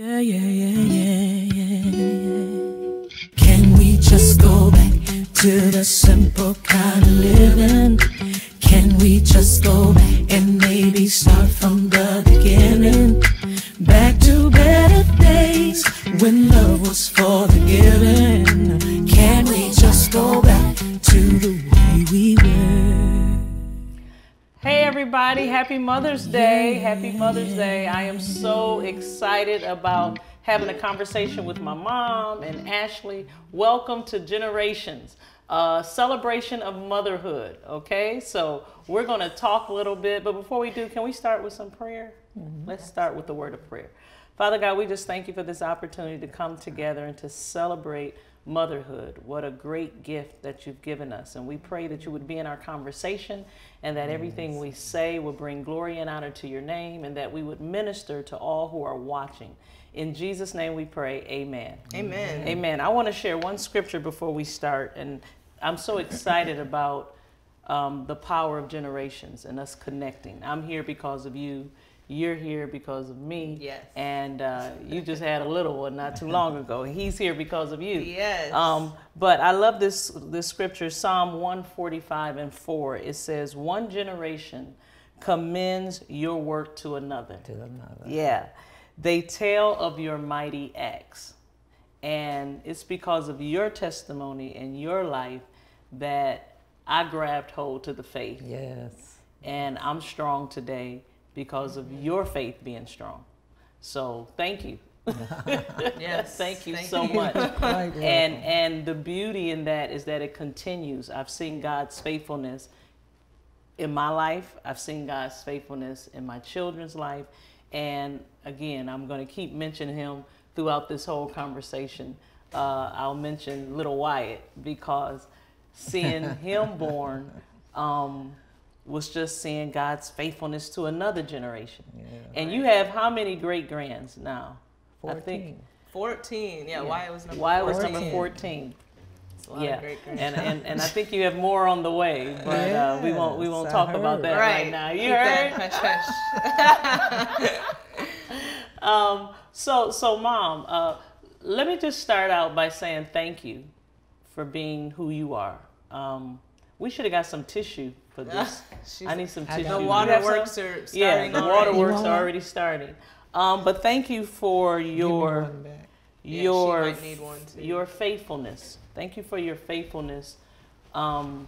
Yeah. Can we just go back to the simple kind of living? Can we just go back and maybe start from the beginning? Back to better days when love was for the giving. Can we just go back to the way we were? Hey everybody, happy Mother's Day. Happy Mother's Day. I am so excited about having a conversation with my mom and Ashley. Welcome to Generations. Celebration of motherhood, okay? So we're going to talk a little bit, but before we do, can we start with some prayer? Mm-hmm. Let's start with the word of prayer. Father God, we just thank you for this opportunity to come together and to celebrate motherhood. What a great gift that you've given us. And we pray that you would be in our conversation and that everything we say will bring glory and honor to your name and that we would minister to all who are watching. In Jesus' name we pray, amen. Amen. Amen. I want to share one scripture before we start, and I'm so excited about the power of generations and us connecting. I'm here because of you. You're here because of me. Yes. And you just had a little one not too long ago. He's here because of you. Yes. But I love this scripture, Psalm 145 and 4. It says, one generation commends your work to another. To another. Yeah. They tell of your mighty acts. And it's because of your testimony and your life that I grabbed hold to the faith. Yes. And I'm strong today because of your faith being strong. So thank you. Yes. Thank you so much. And the beauty in that is that it continues. I've seen God's faithfulness in my life. I've seen God's faithfulness in my children's life. And again, I'm going to keep mentioning him throughout this whole conversation. I'll mention little Wyatt because seeing him born was just seeing God's faithfulness to another generation. Yeah, and you have how many great-grands now? 14. I think 14. Yeah, Wyatt was number 14. Wyatt was number 14. Yeah, and I think you have more on the way, but we won't talk about that right now. You heard? So Mom, let me just start out by saying thank you for being who you are. We should have got some tissue for this. I need some tissue. The waterworks are starting. Yeah, the waterworks are already starting. But thank you for your faithfulness. Thank you for your faithfulness to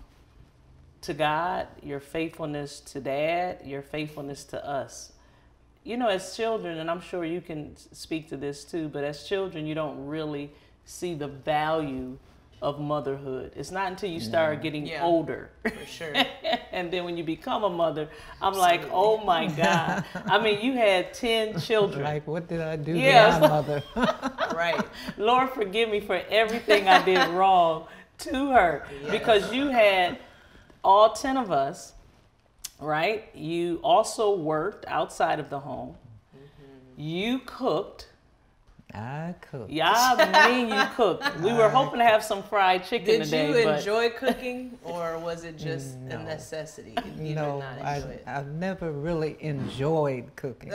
God, your faithfulness to Dad, your faithfulness to us. You know, as children, and I'm sure you can speak to this too, but as children, you don't really see the value of motherhood. It's not until you start getting older. For sure. And then when you become a mother, I'm like, oh my God. I mean, you had 10 children. Like, what did I do to my mother? Right. Lord, forgive me for everything I did wrong to her. Yes. Because you had all 10 of us, right? You also worked outside of the home. Mm-hmm. You cooked. I cooked. Yeah, I mean you cooked. We were hoping to have some fried chicken today. Did you enjoy cooking, or was it just a necessity? No, I've never really enjoyed cooking.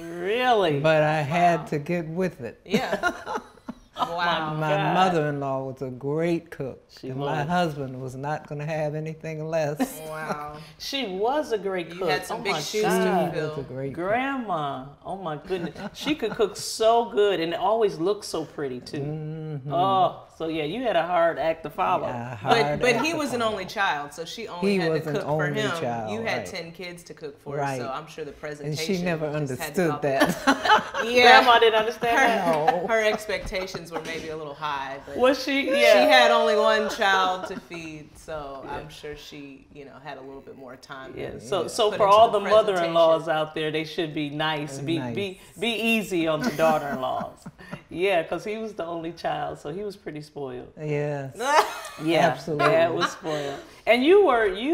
Really? But I had to get with it. Yeah. Wow. My mother-in-law was a great cook. My husband was not going to have anything less. Wow. She was a great cook. You had some big shoes to fill. She was a great grandma. Oh my goodness. She could cook so good, and it always looked so pretty too. Mm-hmm. Oh, so yeah, you had a hard act to follow. Yeah, but he was an only child, so she only had to cook for him. You had 10 kids to cook for, so I'm sure the presentation. And she never understood that. Yeah, Grandma didn't understand that. Her expectations were maybe a little high, but she had only one child to feed, so I'm sure she, had a little bit more time. Yeah. So for all the mother-in-laws out there, they should be nice. Be easy on the daughter-in-laws. Yeah, because he was the only child, so he was pretty spoiled. Yes. Yeah, absolutely. Dad was spoiled, and you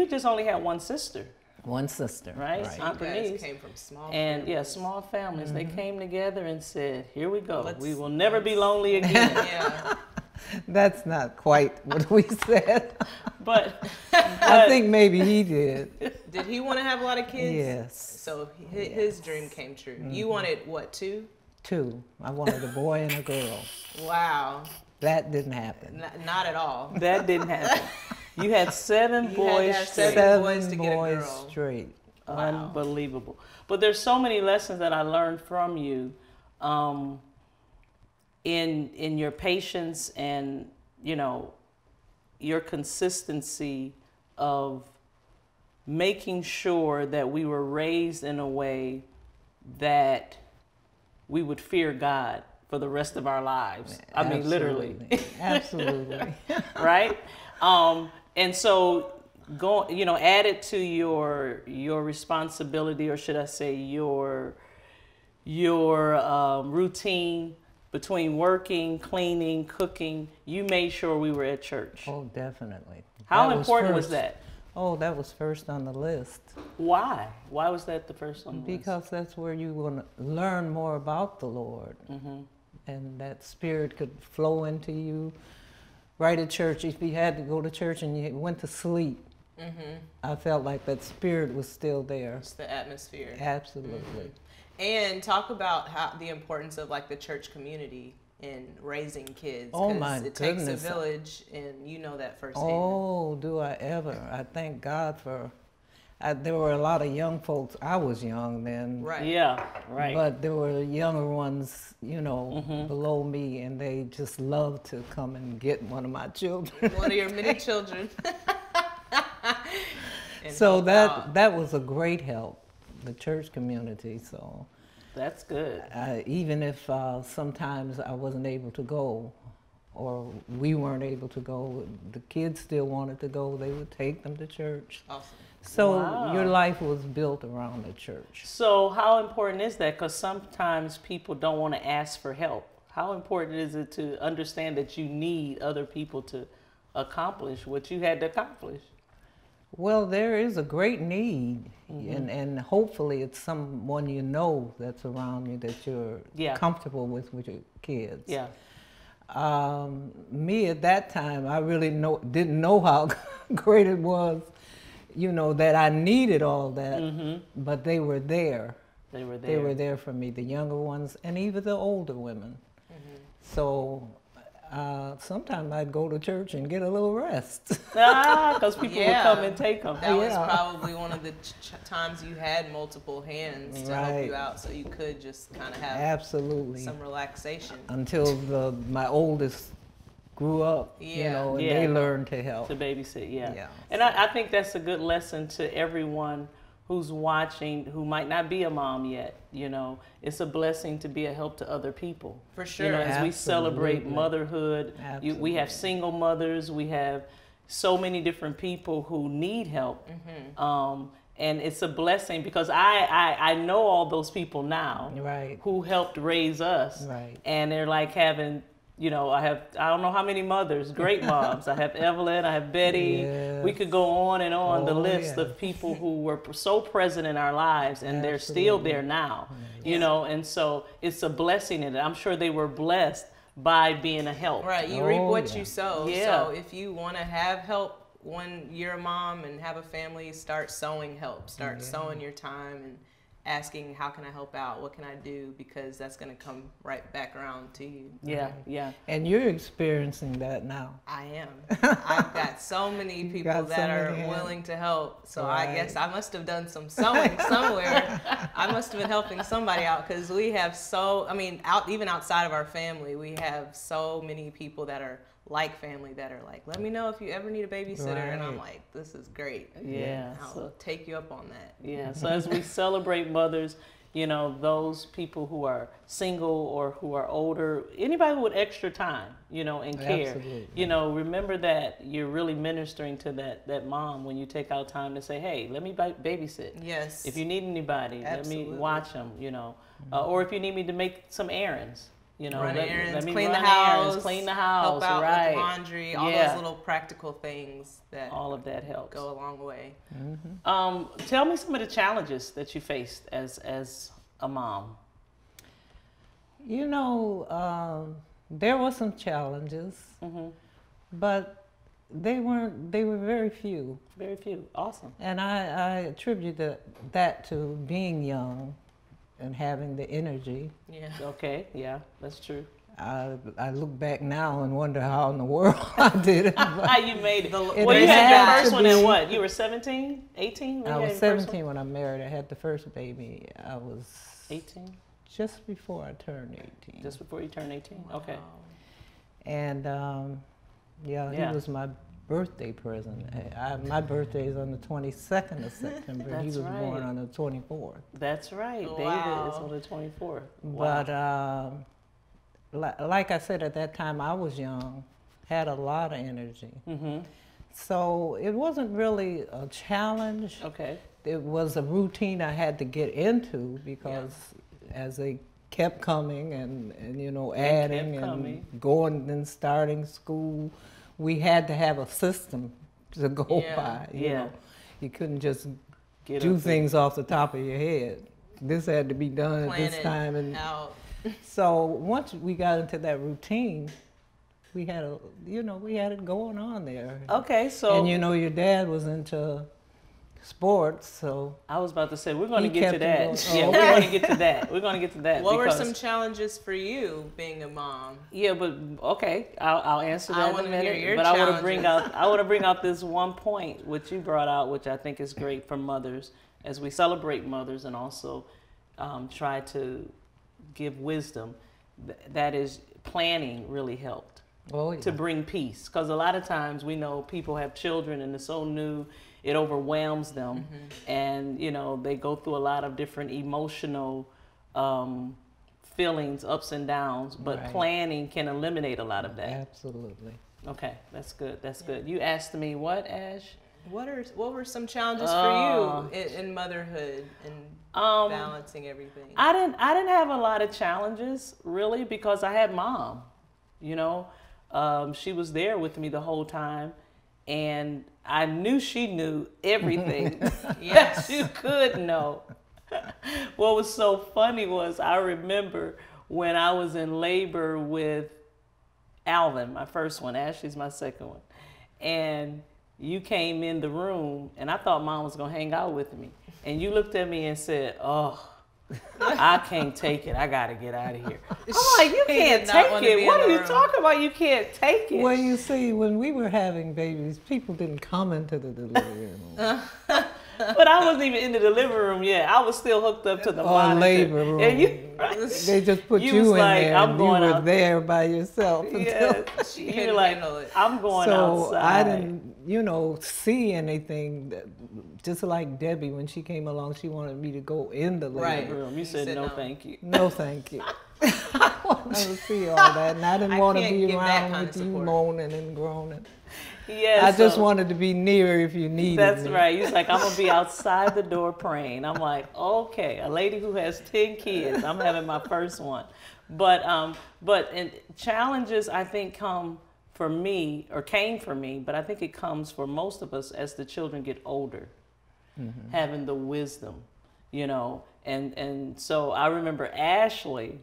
just only had one sister. One sister, right? Aunt Denise came from small families. And small families. Mm-hmm. They came together and said, "Here we go. We will never be lonely again." Yeah. That's not quite what we said. But I think maybe he did. Did he want to have a lot of kids? Yes. So his dream came true. Mm-hmm. You wanted what, two? two. I wanted a boy and a girl. Wow. That didn't happen. Not at all. That didn't happen. You had seven boys to get a girl. Straight. Wow. Unbelievable. But there's so many lessons that I learned from you in your patience and, you know, your consistency of making sure that we were raised in a way that we would fear God for the rest of our lives. Absolutely. I mean, literally. Absolutely. Right? And so, you know, added to your responsibility, or should I say your routine between working, cleaning, cooking, you made sure we were at church. Oh, definitely. How important was that? Oh, that was first on the list. Why? Why was that the first on the list? Because that's where you want to learn more about the Lord. Mm-hmm. And that spirit could flow into you. Right at church, if you had to go to church and you went to sleep, mm-hmm. I felt like that spirit was still there. It's the atmosphere. Absolutely. Mm-hmm. And talk about the importance of like the church community in raising kids. Oh my goodness. It takes a village, and you know that firsthand. Oh, do I ever. I thank God for, there were a lot of young folks. I was young then. Right. Yeah, right. But there were younger ones, you know, mm-hmm. below me, and they just loved to come and get one of my children. One of your many children. So that was a great help, the church community, so. That's good. Even if sometimes I wasn't able to go, or we weren't able to go, the kids still wanted to go, they would take them to church. Awesome. So wow. Your life was built around the church. So how important is that? Because sometimes people don't want to ask for help. How important is it to understand that you need other people to accomplish what you had to accomplish? Well, there is a great need, mm-hmm. and hopefully it's someone you know that's around you that you're yeah. comfortable with your kids. Yeah. Me at that time, I really didn't know how great it was, you know, that I needed all that, mm-hmm. but they were there. They were there. They were there for me, the younger ones and even the older women. Mm-hmm. So. Sometimes I'd go to church and get a little rest. Because people yeah. would come and take them. That yeah. was probably one of the times you had multiple hands to right. help you out, so you could just kind of have absolutely some relaxation. Until my oldest grew up, yeah. you know, and yeah. they learned to help. To babysit, yeah. yeah. And I think that's a good lesson to everyone who's watching, who might not be a mom yet, you know. It's a blessing to be a help to other people. For sure. You know, as absolutely. We celebrate motherhood, we have single mothers, we have so many different people who need help. Mm-hmm. And it's a blessing because I know all those people now right. who helped raise us. Right. And they're like having, you know, I don't know how many mothers, great moms. I have Evelyn, I have Betty. Yes. We could go on and on the list yes. of people who were so present in our lives, and absolutely. They're still there now, yes. you know, and so it's a blessing. And I'm sure they were blessed by being a help. Right, you reap what yeah. you sow. Yeah. So if you want to have help when you're a mom and have a family, start sowing help. Start yeah. sowing your time and asking, how can I help out? What can I do? Because that's going to come right back around to you. Yeah, yeah. And you're experiencing that now. I am. I've got so many people that are willing to help. So right. I guess I must have done some sewing somewhere. I must have been helping somebody out, because we have even outside of our family, we have so many people that are like family that are like, let me know if you ever need a babysitter. Right. And I'm like, this is great. Yeah. I'll take you up on that. Yeah. So as we celebrate mothers, you know, those people who are single or who are older, anybody with extra time, you know, and care, absolutely. You know, remember that you're really ministering to that mom when you take out time to say, hey, let me babysit. Yes. If you need anybody, absolutely. Let me watch them, you know, mm-hmm. Or if you need me to make some errands. You know, let me clean the house, help out right. with laundry, all yeah. those little practical things that all of that helps go a long way. Mm-hmm. Tell me some of the challenges that you faced as a mom. You know, there were some challenges, mm-hmm. but they were very few. Very few. Awesome. And I attribute that to being young. and having the energy. Yeah. Okay. Yeah, that's true. I look back now and wonder how in the world I did it. How you made it. Well, you had your first one in what? You were 17, 18? I was 17 when I married. I had the first baby. I was 18? Just before I turned 18. Just before you turned 18? Wow. Okay. And yeah, he was my birthday present. My birthday is on the 22nd of September. He was born on the 24th. That's right. Wow. David is on the 24th. Wow. But... like I said, at that time I was young, had a lot of energy. Mm-hmm. So it wasn't really a challenge. Okay. It was a routine I had to get into because as they kept coming and you know, adding and going and starting school, we had to have a system to go by. You know, you couldn't just do things off the top of your head. This had to be done at this time. So once we got into that routine, we had a, you know, we had it going on there. Okay, so and you know your dad was into sports, so I was about to say we're going to get to that. Yeah, we're going to get to that. We're going to get to that. What were some challenges for you being a mom? Yeah, but okay, I'll answer that in a minute. But I want to bring out this one point which you brought out, which I think is great for mothers as we celebrate mothers and also try to give wisdom. That is, planning really helped to bring peace, because a lot of times we know people have children and it's so new, it overwhelms them, and you know they go through a lot of different emotional feelings, ups and downs, but planning can eliminate a lot of that. Absolutely. Okay, that's good. That's good. You asked me what, Ash? What were some challenges for you in motherhood and balancing everything? I didn't have a lot of challenges really because I had Mom. You know, she was there with me the whole time, and I knew she knew everything that she could know. What was so funny was I remember when I was in labor with Alvin, my first one. Ashley's my second one, and you came in the room, and I thought Mom was going to hang out with me. And you looked at me and said, oh, I can't take it. I got to get out of here. I'm like, you can't take it. What are you talking about? You can't take it. Well, you see, when we were having babies, people didn't come into the delivery room. But I wasn't even in the delivery room yet. I was still hooked up to the monitor. Labor room. And you, they just put you in like, there. I'm going you were out there by yourself. Yes, you're like, I'm going outside. I didn't, you know, see anything. Just like Debbie, when she came along, she wanted me to go in the labor room. You said no, thank you. No, thank you. I wanted to see all that, and I didn't want to be around with you moaning and groaning. Yeah, I just wanted to be near if you needed me. That's right. He's like, I'm going to be outside the door praying. I'm like, okay, a lady who has 10 kids, I'm having my first one. But and challenges, I think, come for me, or came for me, but I think it comes for most of us as the children get older, having the wisdom, you know. And so I remember Ashley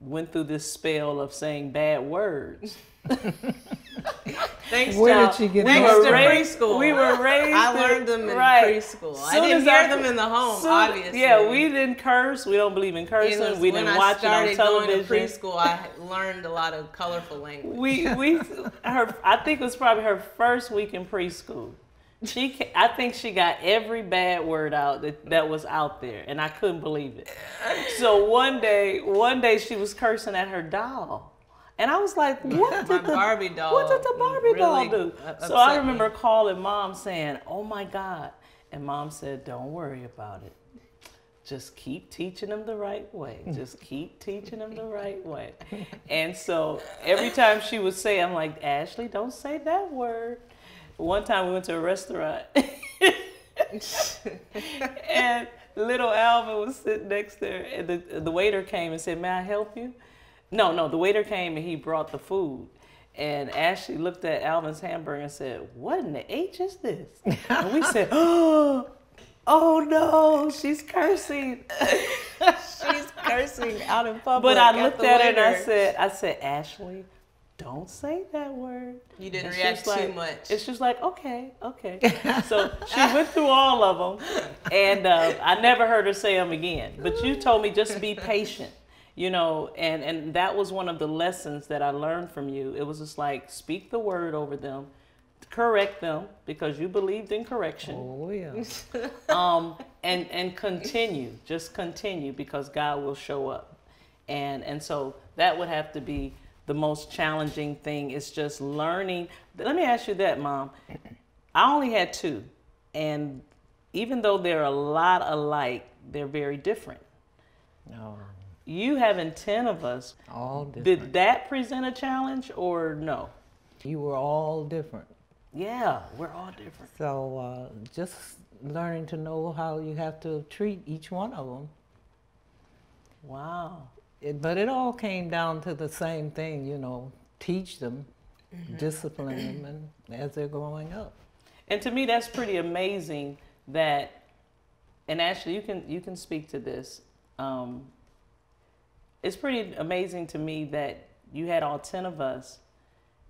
went through this spell of saying bad words. Thanks, where did she get preschool? We were raised. I learned them in preschool. I didn't hear them in the home, obviously. Yeah, we didn't curse. We don't believe in cursing. We didn't watch it on television. Going to preschool, I learned a lot of colorful language. I think it was probably her first week in preschool. I think she got every bad word out that was out there, and I couldn't believe it. So one day she was cursing at her doll. And I was like, what did the Barbie doll do? So I remember calling Mom saying, oh my God. And Mom said, don't worry about it. Just keep teaching them the right way. Just keep teaching them the right way. And so every time she would say, I'm like, Ashley, don't say that word. One time we went to a restaurant and little Alvin was sitting next there, and the waiter came and said, may I help you? No, the waiter came and he brought the food. And Ashley looked at Alvin's hamburger and said, what in the H is this? And we said, oh no, she's cursing. She's cursing out in public. But I looked at her and I said, Ashley, don't say that word. You didn't react too much. It's just like, okay, okay. So she went through all of them, and I never heard her say them again. But you told me just be patient, you know, and that was one of the lessons that I learned from you. It was just like, speak the word over them, correct them, because you believed in correction. Oh, yeah. And continue, just continue, because God will show up. And so that would have to be the most challenging thing, is just learning. Let me ask you that, Mom. I only had two, and even though they're a lot alike, they're very different. No. You having 10 of us, all different. Did that present a challenge or no? You were all different. Yeah, we're all different. So just learning to know how you have to treat each one of them. Wow. But it all came down to the same thing, you know, teach them, mm-hmm. discipline them, and as they're growing up. And to me, that's pretty amazing that, and Ashley, you can speak to this. It's pretty amazing to me that you had all 10 of us,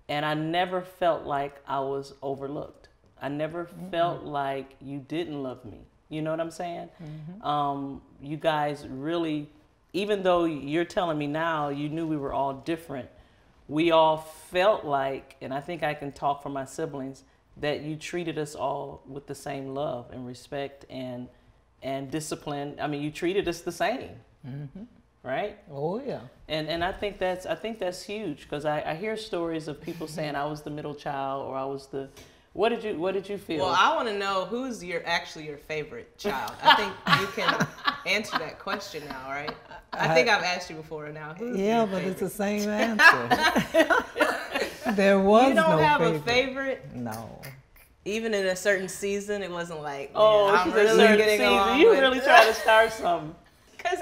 and I never felt like I was overlooked. I never mm-hmm. felt like you didn't love me. You know what I'm saying? Mm-hmm. You guys really, even though you're telling me now you knew we were all different, we all felt like, and I think I can talk for my siblings, that you treated us all with the same love and respect and discipline. I mean, you treated us the same, mm-hmm. right? Oh yeah. And I think that's huge, because I hear stories of people saying I was the middle child, or I was the. What did you feel? Well, I want to know who's actually your favorite child. I think you can answer that question now, right? I think I've asked you before now. Yeah, but favorite? It's the same answer. There was no. You don't have a favorite? No. Even in a certain season, it wasn't like, oh, I'm really getting season. Along. You really try to start something. Because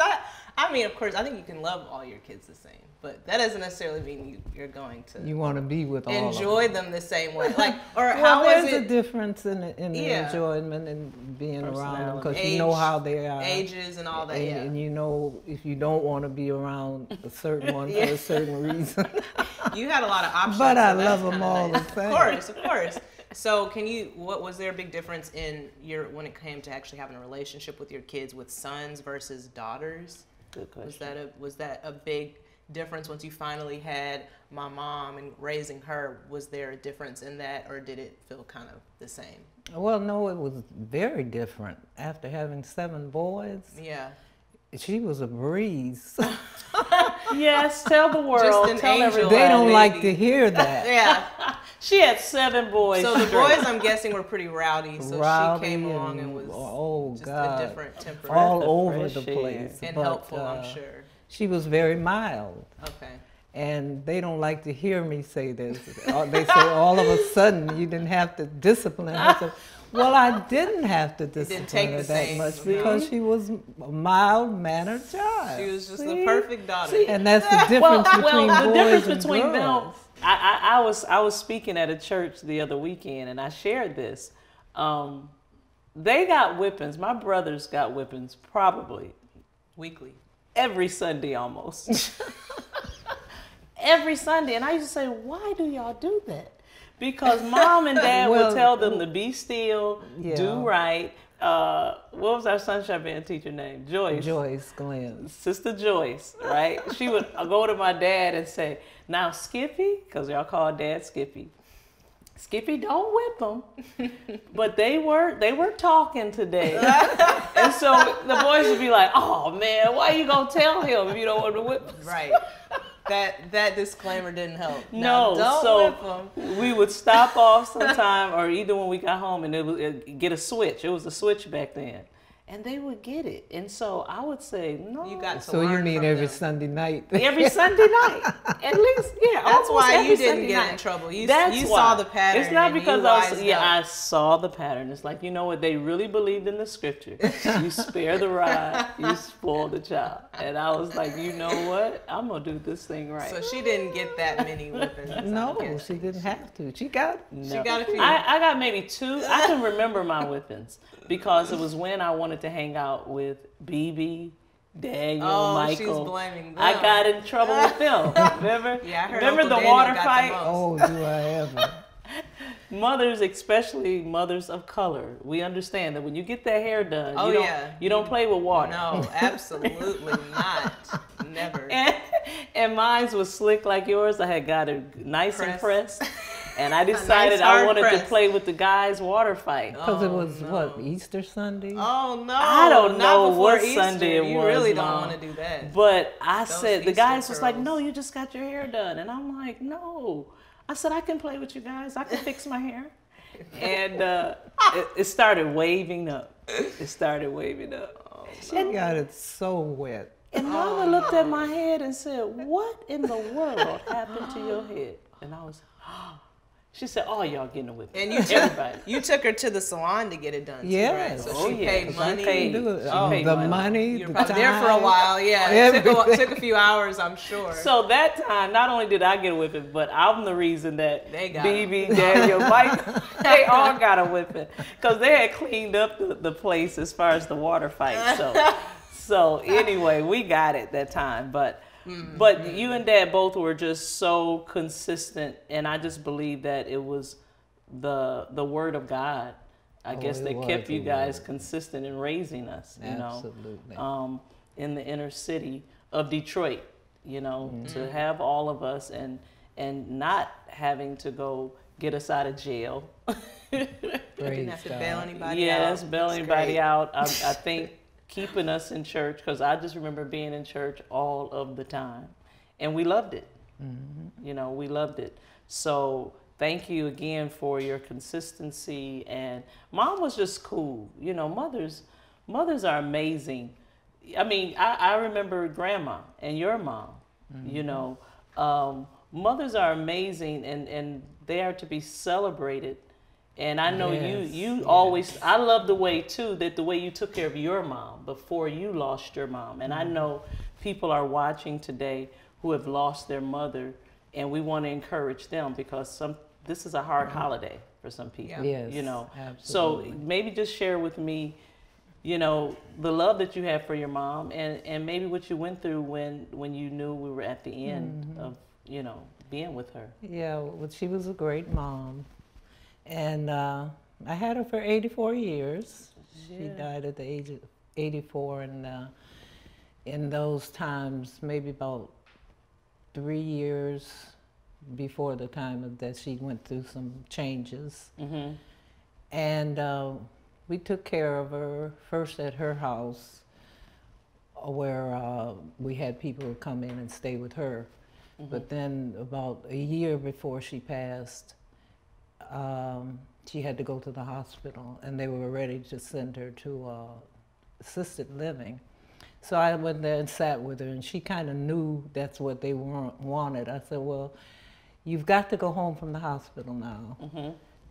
I mean, of course, I think you can love all your kids the same, but that doesn't necessarily mean you're going to. You want to be with all. Enjoy of them the same way, like or well, how is it? There's a difference in the yeah. enjoyment and being around them, because you know how they are, ages and all that, and, yeah. and you know if you don't want to be around a certain one yeah. for a certain reason. You had a lot of options, but I love them all the same. Of course, of course. So can you, what was there a big difference in your when it came to actually having a relationship with your kids, with sons versus daughters? Good question. Was that a big difference once you finally had my mom and raising her? Was there a difference in that, or did it feel kind of the same? Well, no, it was very different. After having 7 boys, yeah, she was a breeze. Yes, tell the world, just an tell everyone. They don't like to hear that. Yeah, she had 7 boys. So the boys, I'm guessing, were pretty rowdy. So rowdy, she came along and was just God. A different temperament, all over the place, and but, helpful, I'm sure. She was very mild. Okay. And they don't like to hear me say this. They say all of a sudden you didn't have to discipline her. Well, I didn't have to discipline her that much because she was a mild-mannered child. She was just the perfect daughter. And that's the difference between boys and girls. Well, the difference between them. I was speaking at a church the other weekend, and I shared this. They got whippings. My brothers got whippings probably weekly. Every Sunday almost. Every Sunday. And I used to say, why do y'all do that? Because Mom and Dad would tell them to be still, yeah. do right. What was our Sunshine Band teacher name? Joyce. Joyce Glenn. Sister Joyce, right? She would go to my dad and say, now Skippy, because y'all call Dad Skippy. Skippy, don't whip them. But they were talking today. And so the boys would be like, oh man, why are you going to tell him if you don't want to whip us? Right. That disclaimer didn't help. No, don't whip them. We would stop off sometime, or either when we got home, and it would get a switch. It was a switch back then. And they would get it. And so I would say, no. You got to so learn you mean every them. Sunday night. Every Sunday night. At least, yeah. That's why you didn't Sunday get night. In trouble. You saw the pattern. It's not because I saw the pattern. It's like, you know what? They really believed in the scripture. You spare the rod, you spoil the child. And I was like, you know what? I'm going to do this thing right. So she didn't get that many weapons. No, she didn't have to. She got a few. I got maybe 2. I can remember my weapons because it was when I wanted to hang out with BB, Daniel, Michael. She's blaming them. I got in trouble with them. Remember? Yeah, I heard. Remember Uncle the Daniel water fight? Oh, do I ever? Mothers, especially mothers of color, we understand that when you get that hair done, you don't play with water. No, absolutely not. Never. And mine was slick like yours. I had got it nice and pressed. And I decided I wanted to play with the guys' water fight. Because it was, what, Easter Sunday? Oh, no. I don't know what Sunday it was. You really don't want to do that. But I said, the guys was like, no, you just got your hair done. And I'm like, no. I said, I can play with you guys. I can fix my hair. And it started waving up. It started waving up. Oh, no. She got it so wet. And Mama looked at my head and said, what in the world happened to your head? And I was, she said, oh, y'all getting it with me. And you took, her to the salon to get it done. Yeah. Right? So she paid money. She paid the money. You were probably there for a while. Yeah. It took a few hours, I'm sure. So that time, not only did I get a whipping, but I'm the reason that BB, Daniel, Mike, they all got a whipping. Because they had cleaned up the place as far as the water fight. So anyway, we got it that time. But you and Dad both were just so consistent, and I just believe that it was the word of God, I guess, that kept you guys consistent in raising us, you know, in the inner city of Detroit, you know, to have all of us and not having to go get us out of jail. Didn't have to bail anybody out. Yeah, bail anybody out. I think. Keeping us in church, because I just remember being in church all of the time, and we loved it. You know, we loved it. So thank you again for your consistency. And Mom was just cool. You know, mothers are amazing. I mean, I remember Grandma and your mom. You know, mothers are amazing, and they are to be celebrated. And I know you always, I love the way too, that the way you took care of your mom before you lost your mom. And I know people are watching today who have lost their mother, and we want to encourage them, because this is a hard holiday for some people, you know. Absolutely. So maybe just share with me, you know, the love that you have for your mom, and maybe what you went through when you knew we were at the end of, you know, being with her. Yeah, well, she was a great mom. And I had her for 84 years. Yeah. She died at the age of 84, and in those times, maybe about 3 years before the time of death, she went through some changes. And we took care of her first at her house, where we had people come in and stay with her. But then about a year before she passed, she had to go to the hospital, and they were ready to send her to assisted living. So I went there and sat with her, and she kind of knew that's what they wanted. I said, well, you've got to go home from the hospital now.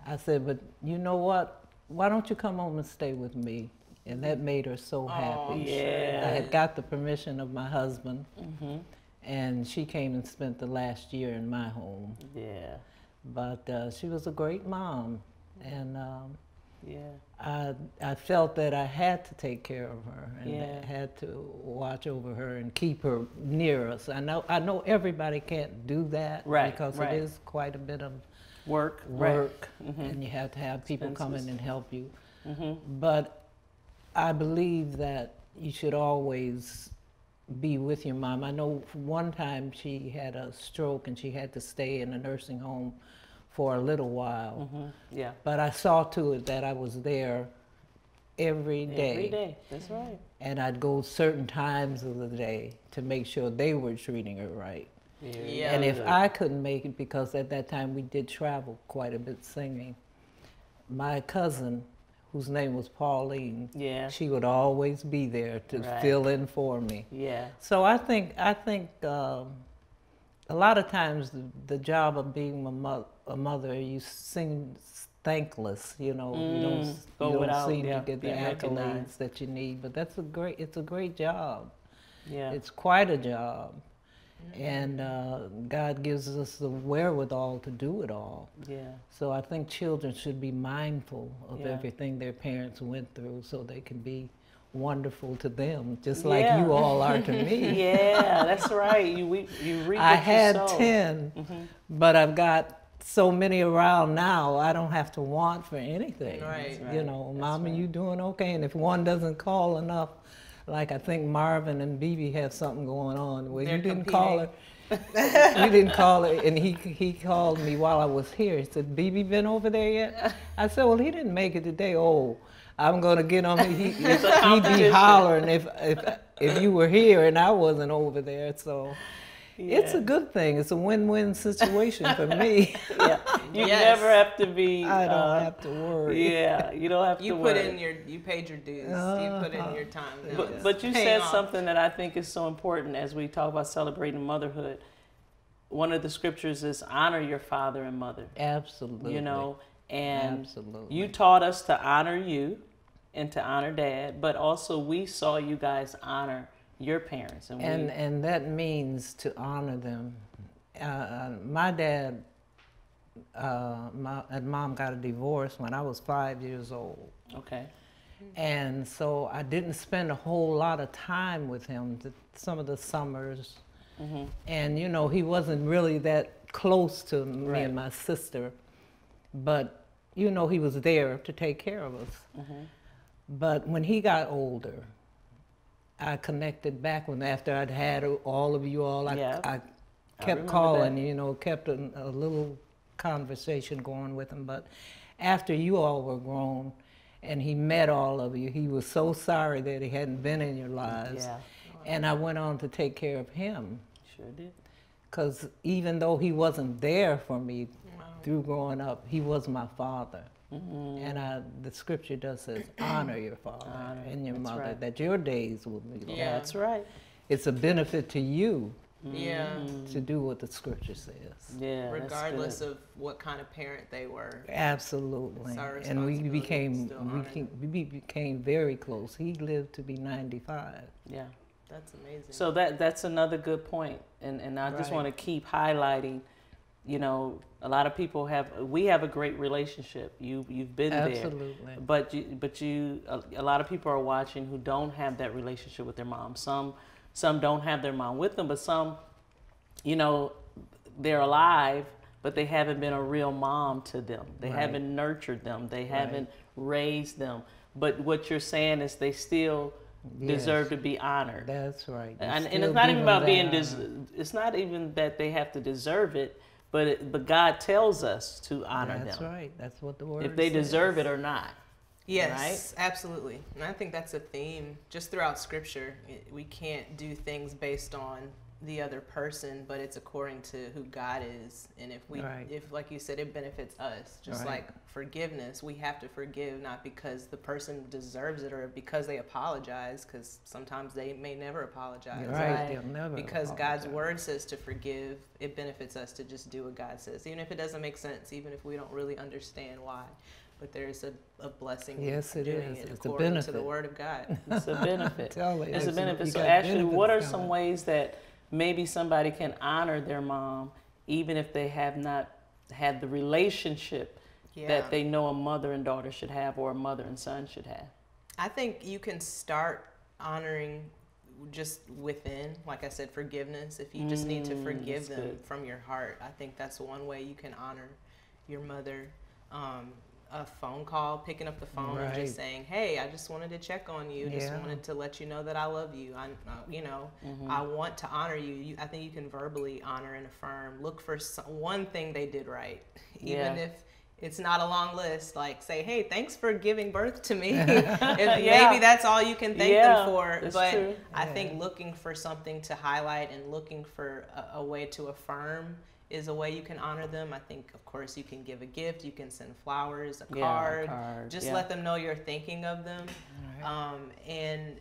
I said, but you know what? Why don't you come home and stay with me? And that made her so happy. Yeah. I had got the permission of my husband, and she came and spent the last year in my home. Yeah. But she was a great mom, and I felt that I had to take care of her, and had to watch over her and keep her near us. I know everybody can't do that, because it is quite a bit of work, and you have to have people come in and help you. But I believe that you should always be with your mom. I know one time she had a stroke and she had to stay in a nursing home for a little while. Yeah. But I saw to it that I was there every day. Every day, that's right. And I'd go certain times of the day to make sure they were treating her right. Yeah. And if I couldn't make it, because at that time we did travel quite a bit singing, my cousin, whose name was Pauline, she would always be there to fill in for me. Yeah. So I think a lot of times the job of being a mother, you seem thankless. You know, you don't seem to get the accolades that you need. But that's a great job. Yeah. It's quite a job, and God gives us the wherewithal to do it all. Yeah. So I think children should be mindful of everything their parents went through, so they can be wonderful to them, just like you all are to me. Yeah, that's right. You reap I had your soul. 10, mm-hmm. but I've got so many around now, I don't have to want for anything. Right. You know, that's Mama, right. you doing okay? And if one doesn't call enough, like I think Marvin and Bebe have something going on. Well, you didn't call her. You didn't call her, and he called me while I was here. He said, "Bebe been over there yet?" I said, "Well, he didn't make it today." "Oh, I'm gonna get on." He'd be hollering if you were here and I wasn't over there. So. Yeah. It's a good thing. It's a win-win situation for me. Yeah. You never have to be. I don't have to worry. Yeah, you don't have to worry. You paid your dues. You put in your time. But you said something that I think is so important as we talk about celebrating motherhood. One of the scriptures is honor your father and mother. Absolutely. You know, and you taught us to honor you and to honor Dad, but also we saw you guys honor your parents. And that means to honor them. My dad and Mom got a divorce when I was 5 years old. Okay. And so I didn't spend a whole lot of time with him, some of the summers. Mm-hmm. And you know, he wasn't really that close to me and my sister, but you know, he was there to take care of us. Mm-hmm. But when he got older, I connected back after I'd had all of you all. I kept calling, you know, kept a little conversation going with him. But after you all were grown and he met all of you, he was so sorry that he hadn't been in your lives. Yeah. And I went on to take care of him. Sure did. Because even though he wasn't there for me through growing up, he was my father. Mm-hmm. And the scripture does says, honor your father and your mother, that your days will be long. Yeah, that's right. It's a benefit to you to do what the scripture says. Yeah, regardless of what kind of parent they were. Absolutely. It's our responsibility. And we became very close. He lived to be 95. Yeah, that's amazing. So that's another good point, and I just want to keep highlighting. You know, a lot of people we have a great relationship. You've been there. But a lot of people are watching who don't have that relationship with their mom. Some don't have their mom with them, but some, you know, they're alive, but they haven't been a real mom to them. They haven't nurtured them. They haven't raised them. But what you're saying is they still deserve to be honored. That's right. And it's not even about being, it's not even that they have to deserve it. But God tells us to honor them. That's right. That's what the word says. If they deserve it or not. Yes, absolutely. And I think that's a theme just throughout Scripture. We can't do things based on the other person, but it's according to who God is. And if if like you said, it benefits us. Just like forgiveness, we have to forgive not because the person deserves it or because they apologize, because sometimes they may never apologize. They'll never apologize. God's word says to forgive. It benefits us to just do what God says, even if it doesn't make sense, even if we don't really understand why. But there's a blessing. Yes, it is. It's a benefit to the word of God. It's a benefit. Totally. It's a benefit. So Ashley, what are some ways that maybe somebody can honor their mom even if they have not had the relationship that they know a mother and daughter should have or a mother and son should have? I think you can start honoring just within, like I said, forgiveness. If you just need to forgive them from your heart, I think that's one way you can honor your mother. A phone call, picking up the phone and just saying, "Hey, I just wanted to check on you. Just wanted to let you know that I love you. I want to honor you." I think you can verbally honor and affirm. Look for one thing they did right, even if it's not a long list. Like say, "Hey, thanks for giving birth to me." Maybe that's all you can thank them for. But I think looking for something to highlight and looking for a way to affirm is a way you can honor them. I think, of course, you can give a gift, you can send flowers, a card. Just let them know you're thinking of them. And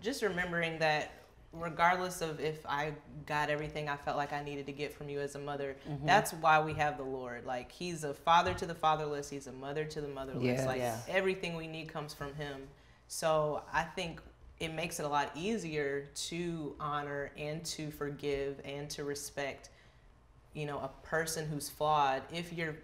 just remembering that regardless of if I got everything I felt like I needed to get from you as a mother, that's why we have the Lord. Like, he's a father to the fatherless, he's a mother to the motherless. Everything we need comes from him. So I think it makes it a lot easier to honor and to forgive and to respect, you know, a person who's flawed if you're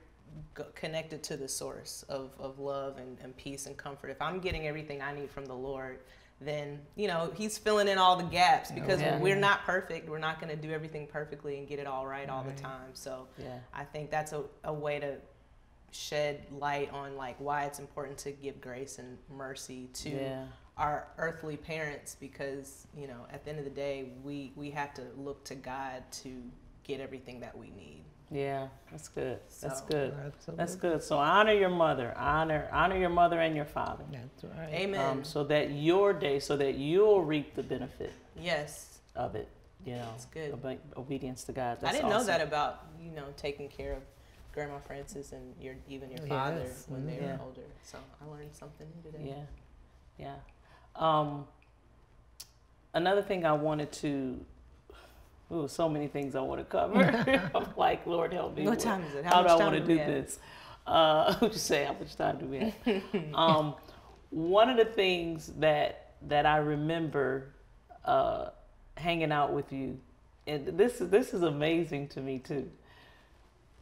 connected to the source of love and peace and comfort. If I'm getting everything I need from the Lord, then, you know, he's filling in all the gaps, because we're not perfect. We're not going to do everything perfectly and get it all right all the time. So I think that's a way to shed light on, like, why it's important to give grace and mercy to our earthly parents, because, you know, at the end of the day, we have to look to God to get everything that we need. Yeah, that's good. That's good. Absolutely. That's good. So honor your mother. Honor your mother and your father. That's right. Amen. So that your day, so that you'll reap the benefit. Yes. Of it. You know. That's good. Obedience to God. That's awesome. I didn't know that about, you know, taking care of Grandma Francis and even your father when they were older. So I learned something new today. Yeah. Yeah. Another thing I wanted to. Ooh, so many things I want to cover. I'm like, Lord, help me. What time is it? How do I want to do this? What you say? How much time do we have? One of the things that I remember hanging out with you, and this is amazing to me too,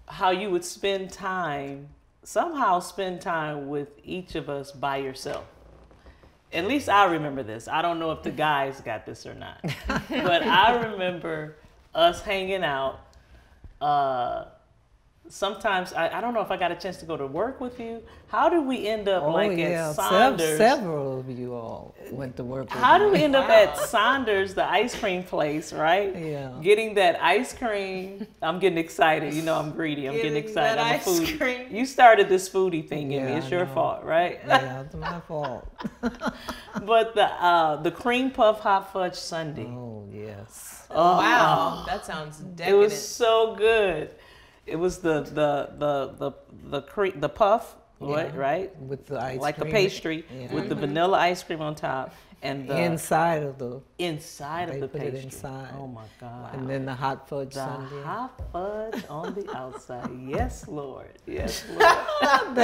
how you would somehow spend time with each of us by yourself. At least I remember this. I don't know if the guys got this or not. But I remember us hanging out. Sometimes, I don't know if I got a chance to go to work with you. How did we end up at Saunders? Several of you all went to work with How me. Did we end up at Saunders, the ice cream place, right? Yeah. Getting that ice cream. I'm getting excited. You know I'm greedy. I'm getting excited. I'm a foodie. Cream. You started this foodie thing in me. It's your fault, right? Yeah, it's my fault. But the cream puff hot fudge sundae. Oh, yes. Oh, wow. That sounds decadent. It was so good. It was the puff, right? With the ice cream. Like the pastry with the vanilla ice cream on top and the inside of the pastry. It inside. Oh my God. And then the hot fudge sundae. Hot fudge on the outside. Yes, Lord. Yes, Lord.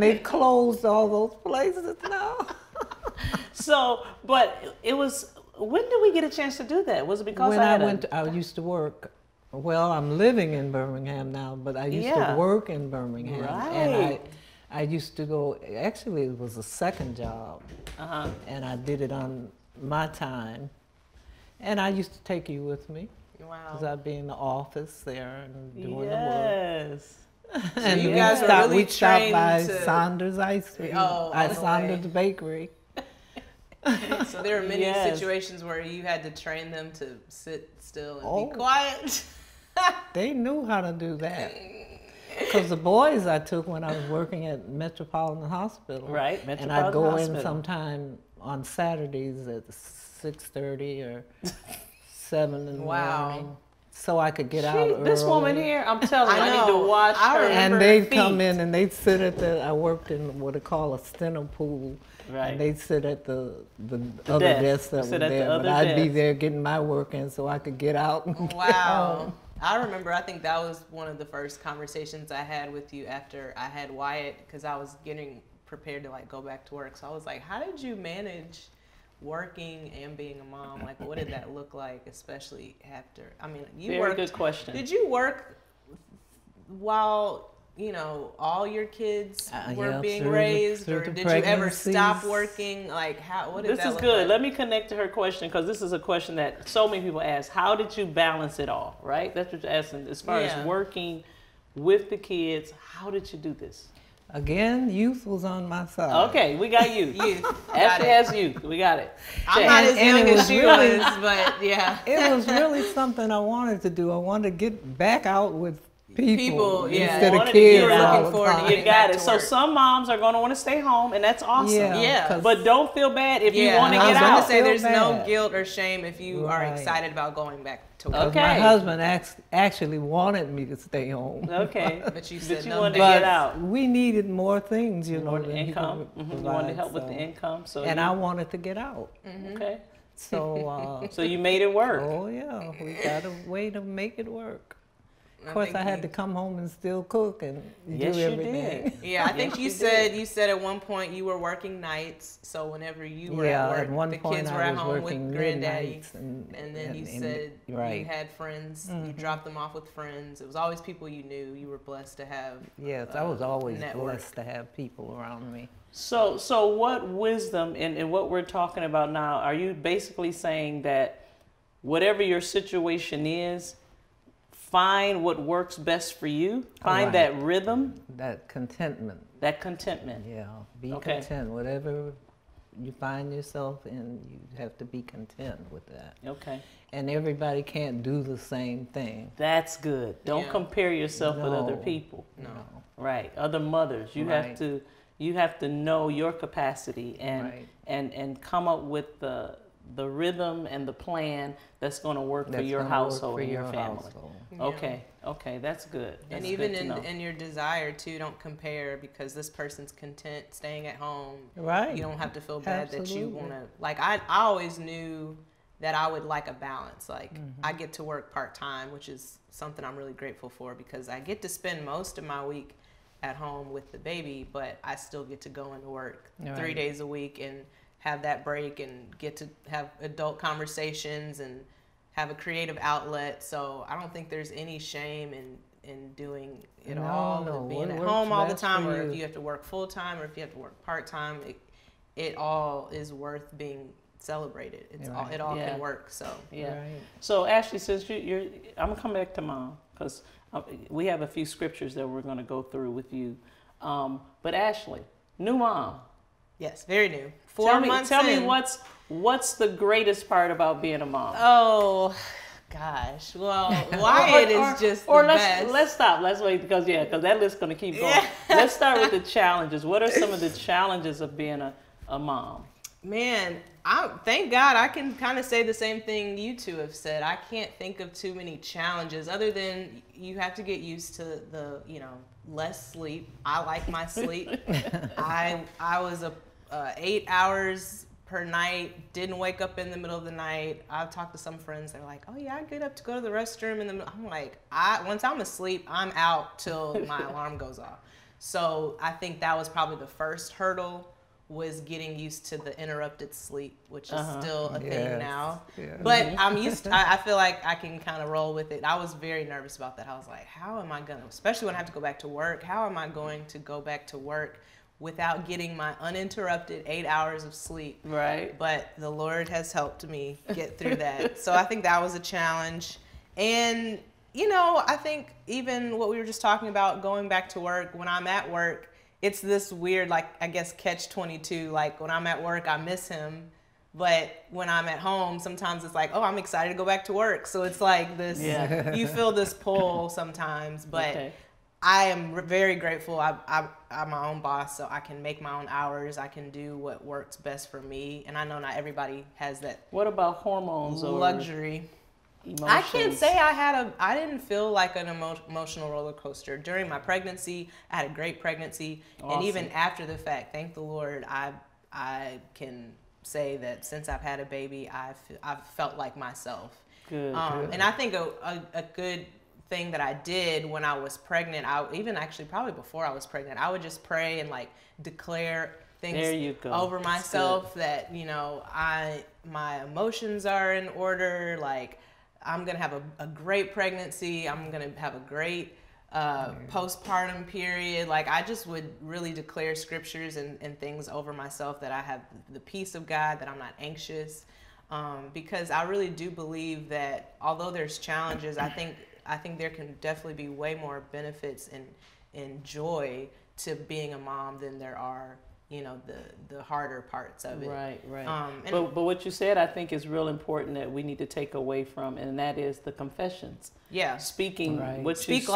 They closed all those places now. So, but it was, when did we get a chance to do that? Was it because I used to work. Well, I'm living in Birmingham now, but I used to work in Birmingham. Right. And I used to go, actually it was a second job, and I did it on my time. And I used to take you with me. Wow. Because I'd be in the office there and doing the work. So and you guys we stopped by Saunders Ice Cream, Saunders Bakery. So there are many situations where you had to train them to sit still and be quiet. They knew how to do that. Because the boys I took when I was working at Metropolitan Hospital. Right, Metropolitan Hospital. And I'd go in sometime on Saturdays at 6:30 or 7 in the morning. So I could get out early. This woman here, I'm telling you, I need to watch her. And they'd come in and they'd sit at I worked in what they call a steno pool. Right. And they'd sit at the other desk that was there. But I'd be there getting my work in so I could get out and get home. I remember, I think that was one of the first conversations I had with you after I had Wyatt, because I was getting prepared to go back to work. So I was like, how did you manage working and being a mom? Like, what did that look like, especially after? I mean, you worked. Very good question. Did you work while, you know, all your kids were being raised, or did you ever stop working? Like, how? What did that look like? This is good. Let me connect to her question, because this is a question that so many people ask. How did you balance it all? Right? That's what you're asking. As far as working with the kids, how did you do this? Again, youth was on my side. Okay, we got youth. Ashley has youth. We got it. I'm not as young as she was, but yeah. It was really something I wanted to do. I wanted to get back out with people instead of kids. You got it. So some moms are going to want to stay home, and that's awesome. Yeah. But don't feel bad if you want to get out. I was going to say there's no guilt or shame if you are excited about going back. Okay. My husband actually wanted me to stay home. Okay, but you said no. Wanted to get out. We needed more things, you know. The income. You wanted to help with the income. And I wanted to get out. Mm-hmm. Okay. So you made it work. Oh yeah, we got a way to make it work. Of course, I had to come home and still cook and do everything. You did. Yeah, I think you said at one point you were working nights, so whenever you were at work, the kids were at home with granddaddy, and then you said you had friends. Mm-hmm. You dropped them off with friends. It was always people you knew. You were blessed to have. Yes, I was always blessed to have people around me. So what wisdom and what we're talking about now? Are you basically saying that whatever your situation is, find what works best for you. Find that rhythm. That contentment. That contentment. Yeah. Be content. Whatever you find yourself in, you have to be content with that. Okay. And everybody can't do the same thing. That's good. Don't compare yourself with other people. No. Right. Other mothers. You have to. You have to know your capacity and come up with the rhythm and the plan that's going to work for your household and your family. Yeah. Okay, that's good. And even in your desire too, don't compare, because this person's content staying at home. Right. You don't have to feel bad that you want to. Like I always knew that I would like a balance. Like I get to work part-time, which is something I'm really grateful for, because I get to spend most of my week at home with the baby, but I still get to go into work 3 days a week and have that break and get to have adult conversations and have a creative outlet. So I don't think there's any shame in doing it being at home all the time, or if you have to work full time or if you have to work part time, it all is worth being celebrated. It all can work. So So Ashley, since I'm gonna come back to Mom, because we have a few scriptures that we're gonna go through with you. But Ashley, new mom. Yes, very new. Tell me what's the greatest part about being a mom? Oh, gosh. Well, Wyatt is just the best. Let's stop. Let's wait because that list's going to keep going. Let's start with the challenges. What are some of the challenges of being a mom? Man, thank God I can kind of say the same thing you two have said. I can't think of too many challenges other than you have to get used to the, less sleep. I like my sleep. I was 8 hours per night, didn't wake up in the middle of the night. I've talked to some friends, they're like, oh yeah, I get up to go to the restroom. And I'm like, once I'm asleep, I'm out till my alarm goes off. So I think that was probably the first hurdle, was getting used to the interrupted sleep, which is still a thing now. Yeah. But I'm used to, I feel like I can kind of roll with it. I was very nervous about that. I was like, how am I gonna, especially when I have to go back to work, how am I going to go back to work without getting my uninterrupted 8 hours of sleep? Right. But the Lord has helped me get through that. So I think that was a challenge. And, I think even what we were just talking about, going back to work, when I'm at work, it's this weird, like, I guess, catch-22. Like, when I'm at work, I miss him. But when I'm at home, sometimes it's like, oh, I'm excited to go back to work. So it's like this, you feel this pull sometimes. But I am very grateful. I'm my own boss, so I can make my own hours. I can do what works best for me. And I know not everybody has that. What about hormones or luxury? Emotions. I can't say I didn't feel like an emotional roller coaster during my pregnancy. I had a great pregnancy. Awesome. And even after the fact, thank the Lord, I can say that since I've had a baby, I've felt like myself. Good, good. And I think a good thing that I did when I was pregnant, even actually probably before I was pregnant, I would just pray and like declare things over myself that, my emotions are in order, like, I'm going to have a great pregnancy. I'm going to have a great postpartum period. Like, I just would really declare scriptures and things over myself, that I have the peace of God, that I'm not anxious. Because I really do believe that although there's challenges, I think there can definitely be way more benefits and joy to being a mom than there are, the harder parts of it. Right. But what you said, I think, is real important that we need to take away from, and that is the confessions. Yeah. Speaking what you speak. You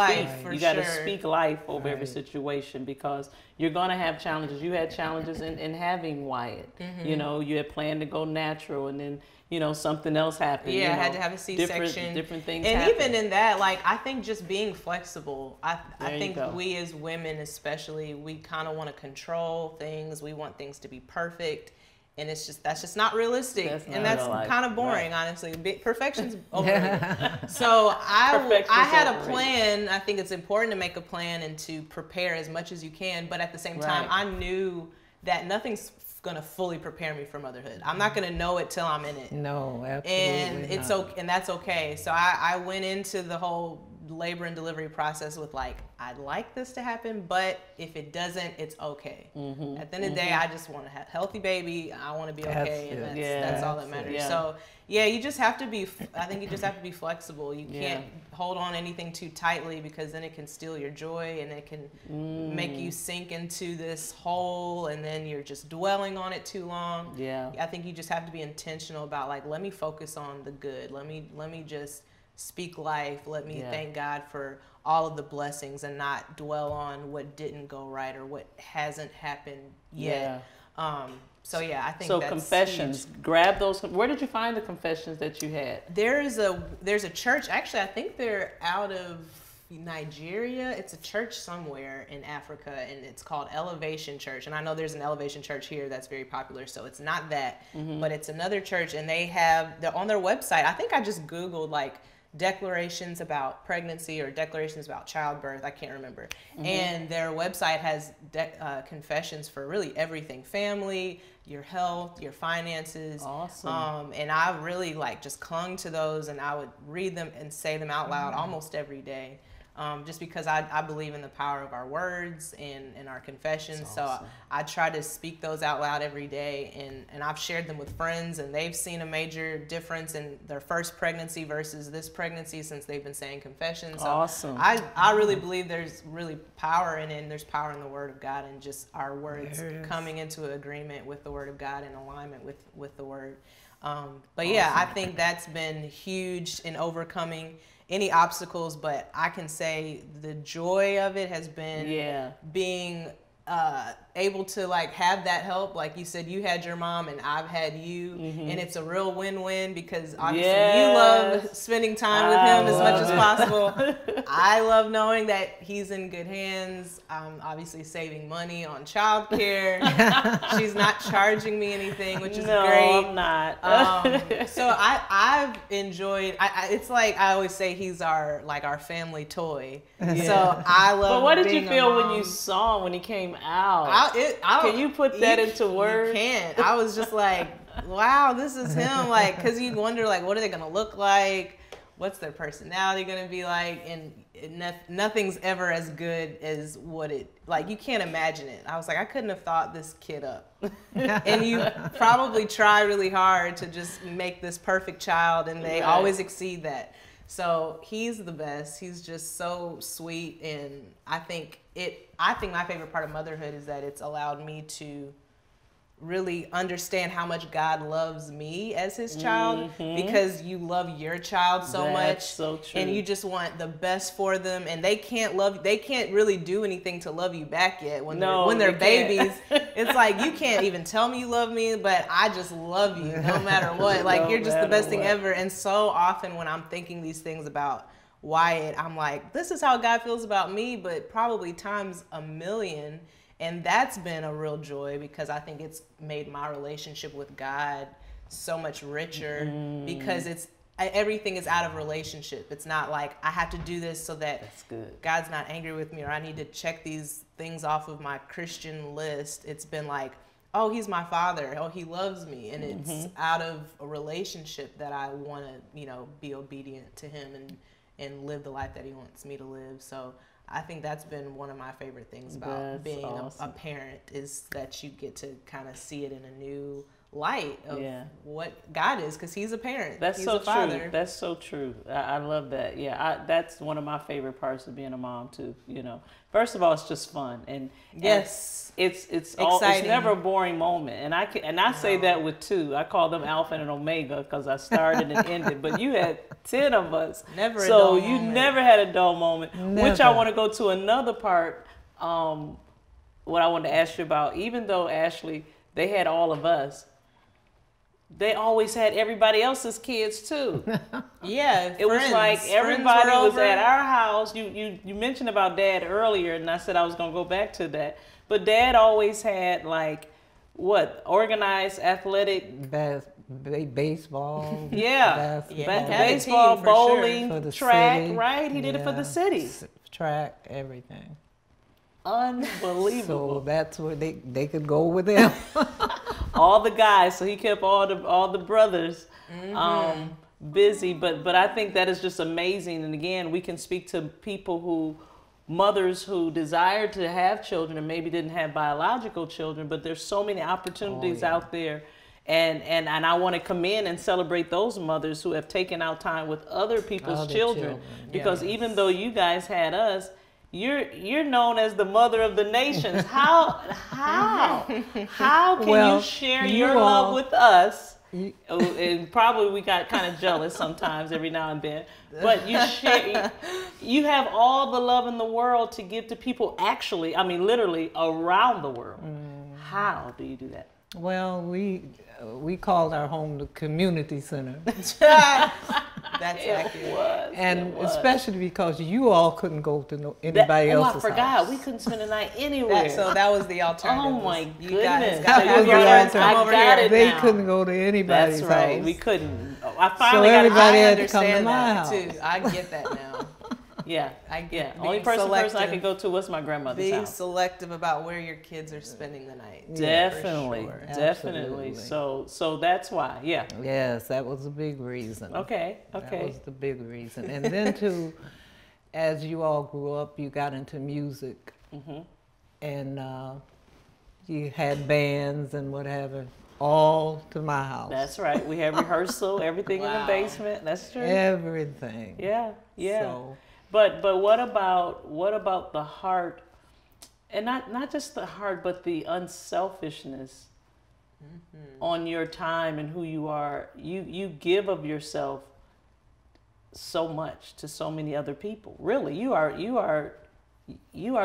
got to speak life over every situation, because you're going to have challenges. You had challenges in having Wyatt. Mm-hmm. You had planned to go natural, and then, something else happened. Yeah, I had to have a C-section. Different things and happened. Even in that, I think just being flexible. I think we as women especially, we kind of want to control things. We want things to be perfect. And it's just, that's just not realistic. That's not, and that's kind of boring, right. Honestly. Perfection's overrated. So I had a plan. I think it's important to make a plan and to prepare as much as you can. But at the same time, I knew that nothing's going to fully prepare me for motherhood. I'm not going to know it till I'm in it. No, absolutely and it's not. And that's okay. So I went into the whole labor and delivery process with like, I'd like this to happen, but if it doesn't, it's okay. Mm-hmm. At the end of the day, I just want to have a healthy baby. I want to be okay. And that's all that matters. Yeah. So yeah, you just have to be, I think you just have to be flexible. You can't hold on anything too tightly, because then it can steal your joy and it can make you sink into this hole, and then you're just dwelling on it too long. Yeah. I think you just have to be intentional about like, let me focus on the good. Let me just speak life. Let me thank God for all of the blessings and not dwell on what didn't go right or what hasn't happened yet. Yeah. So yeah, I think so. That's confessions. Huge. Grab those. Where did you find the confessions that you had? There's a church. Actually, I think they're out of Nigeria. It's a church somewhere in Africa, and it's called Elevation Church. And I know there's an Elevation Church here that's very popular, so it's not that, but it's another church, and they're on their website. I think I just Googled like declarations about pregnancy or declarations about childbirth. I can't remember. And their website has confessions for really everything: family, your health, your finances. Awesome. And I really like just clung to those, and I would read them and say them out loud almost every day. Just because I believe in the power of our words and our confessions. Awesome. So I try to speak those out loud every day, and I've shared them with friends, and they've seen a major difference in their first pregnancy versus this pregnancy since they've been saying confessions. So awesome. I really believe there's really power in it, and there's power in the Word of God, and just our words coming into agreement with the Word of God and alignment with the Word. But yeah, I think that's been huge in overcoming any obstacles, but I can say the joy of it has been being able to like have that help. Like you said, you had your mom and I've had you, and it's a real win-win, because obviously you love spending time with him as much as possible. I love knowing that he's in good hands. I'm obviously saving money on childcare. She's not charging me anything, which is great. No, I'm not. So I've enjoyed, it's like I always say, he's our family toy. Yeah. So I love. But what did you feel when you saw him, when he came out? Can you put that into words? You can't. I was just like, wow, this is him. Like, because you wonder, like, what are they going to look like? What's their personality going to be like? And nothing's ever as good as what it, like, you can't imagine it. I was like, I couldn't have thought this kid up. And you probably try really hard to just make this perfect child, and they always exceed that. So he's the best. He's just so sweet, and I think my favorite part of motherhood is that it's allowed me to really understand how much God loves me as his child, because you love your child so much. So true. And you just want the best for them, and they can't really do anything to love you back yet when they're babies. It's like, you can't even tell me you love me, but I just love you no matter what. Like, you're just the best thing ever. And so often when I'm thinking these things about Wyatt, I'm like, this is how God feels about me, but probably times a million. And that's been a real joy, because I think it's made my relationship with God so much richer, because everything is out of relationship. It's not like I have to do this so that God's not angry with me, or I need to check these things off of my Christian list. It's been like, oh, he's my father. Oh, he loves me. And it's out of a relationship that I want to, be obedient to him and live the life that he wants me to live. So I think that's been one of my favorite things about being awesome. A parent, is that you get to kind of see it in a new light of what God is, because he's a parent. He's so a father. True. That's so true. I love that. Yeah, that's one of my favorite parts of being a mom too. First of all, it's just fun, and yes, it's all, it's never a boring moment. And I say that with two. I call them Alpha and Omega, because I started and ended. But you had 10 of us, never. So you never had a dull moment. Never. Which I want to go to another part. What I wanted to ask you about, even though Ashley, they had all of us, they always had everybody else's kids too. It was like everybody was at our house. You mentioned about Dad earlier, and I said I was gonna go back to that. But Dad always had like what, organized athletic baseball. Yeah, baseball, bowling, sure. Track, city. Right? He did it for the city. Track, everything. Unbelievable. So that's where they could go with him. All the guys. So he kept all the brothers busy. But I think that is just amazing. And again, we can speak to people who, mothers who desire to have children and maybe didn't have biological children, but there's so many opportunities out there. And I want to commend and celebrate those mothers who have taken out time with other people's children. Because even though you guys had us, you're known as the mother of the nations. How can you share your love with us? And probably we got kind of jealous sometimes every now and then. But you share, you have all the love in the world to give to people actually, I mean literally around the world. Mm. How do you do that? Well, we called our home the community center. That's accurate. And especially because you all couldn't go to anybody else's house. Oh, I forgot. We couldn't spend the night anywhere. So that was the alternative. Oh, my goodness. That was the alternative. They couldn't go to anybody's house. That's right. We couldn't. I finally got to come to my house. Too. I get that now. Yeah, I get. Only person I could go to was my grandmother's house. Being selective about where your kids are spending the night. Yeah, definitely, sure. Definitely. So that's why. Yeah. Yes, that was a big reason. Okay. That was the big reason. And then as you all grew up, you got into music, and you had bands and whatever. All to my house. That's right. We had rehearsal, everything in the basement. That's true. Everything. Yeah. So. But what about the heart, and not just the heart, but the unselfishness on your time and who you are. You give of yourself so much to so many other people. Really, you are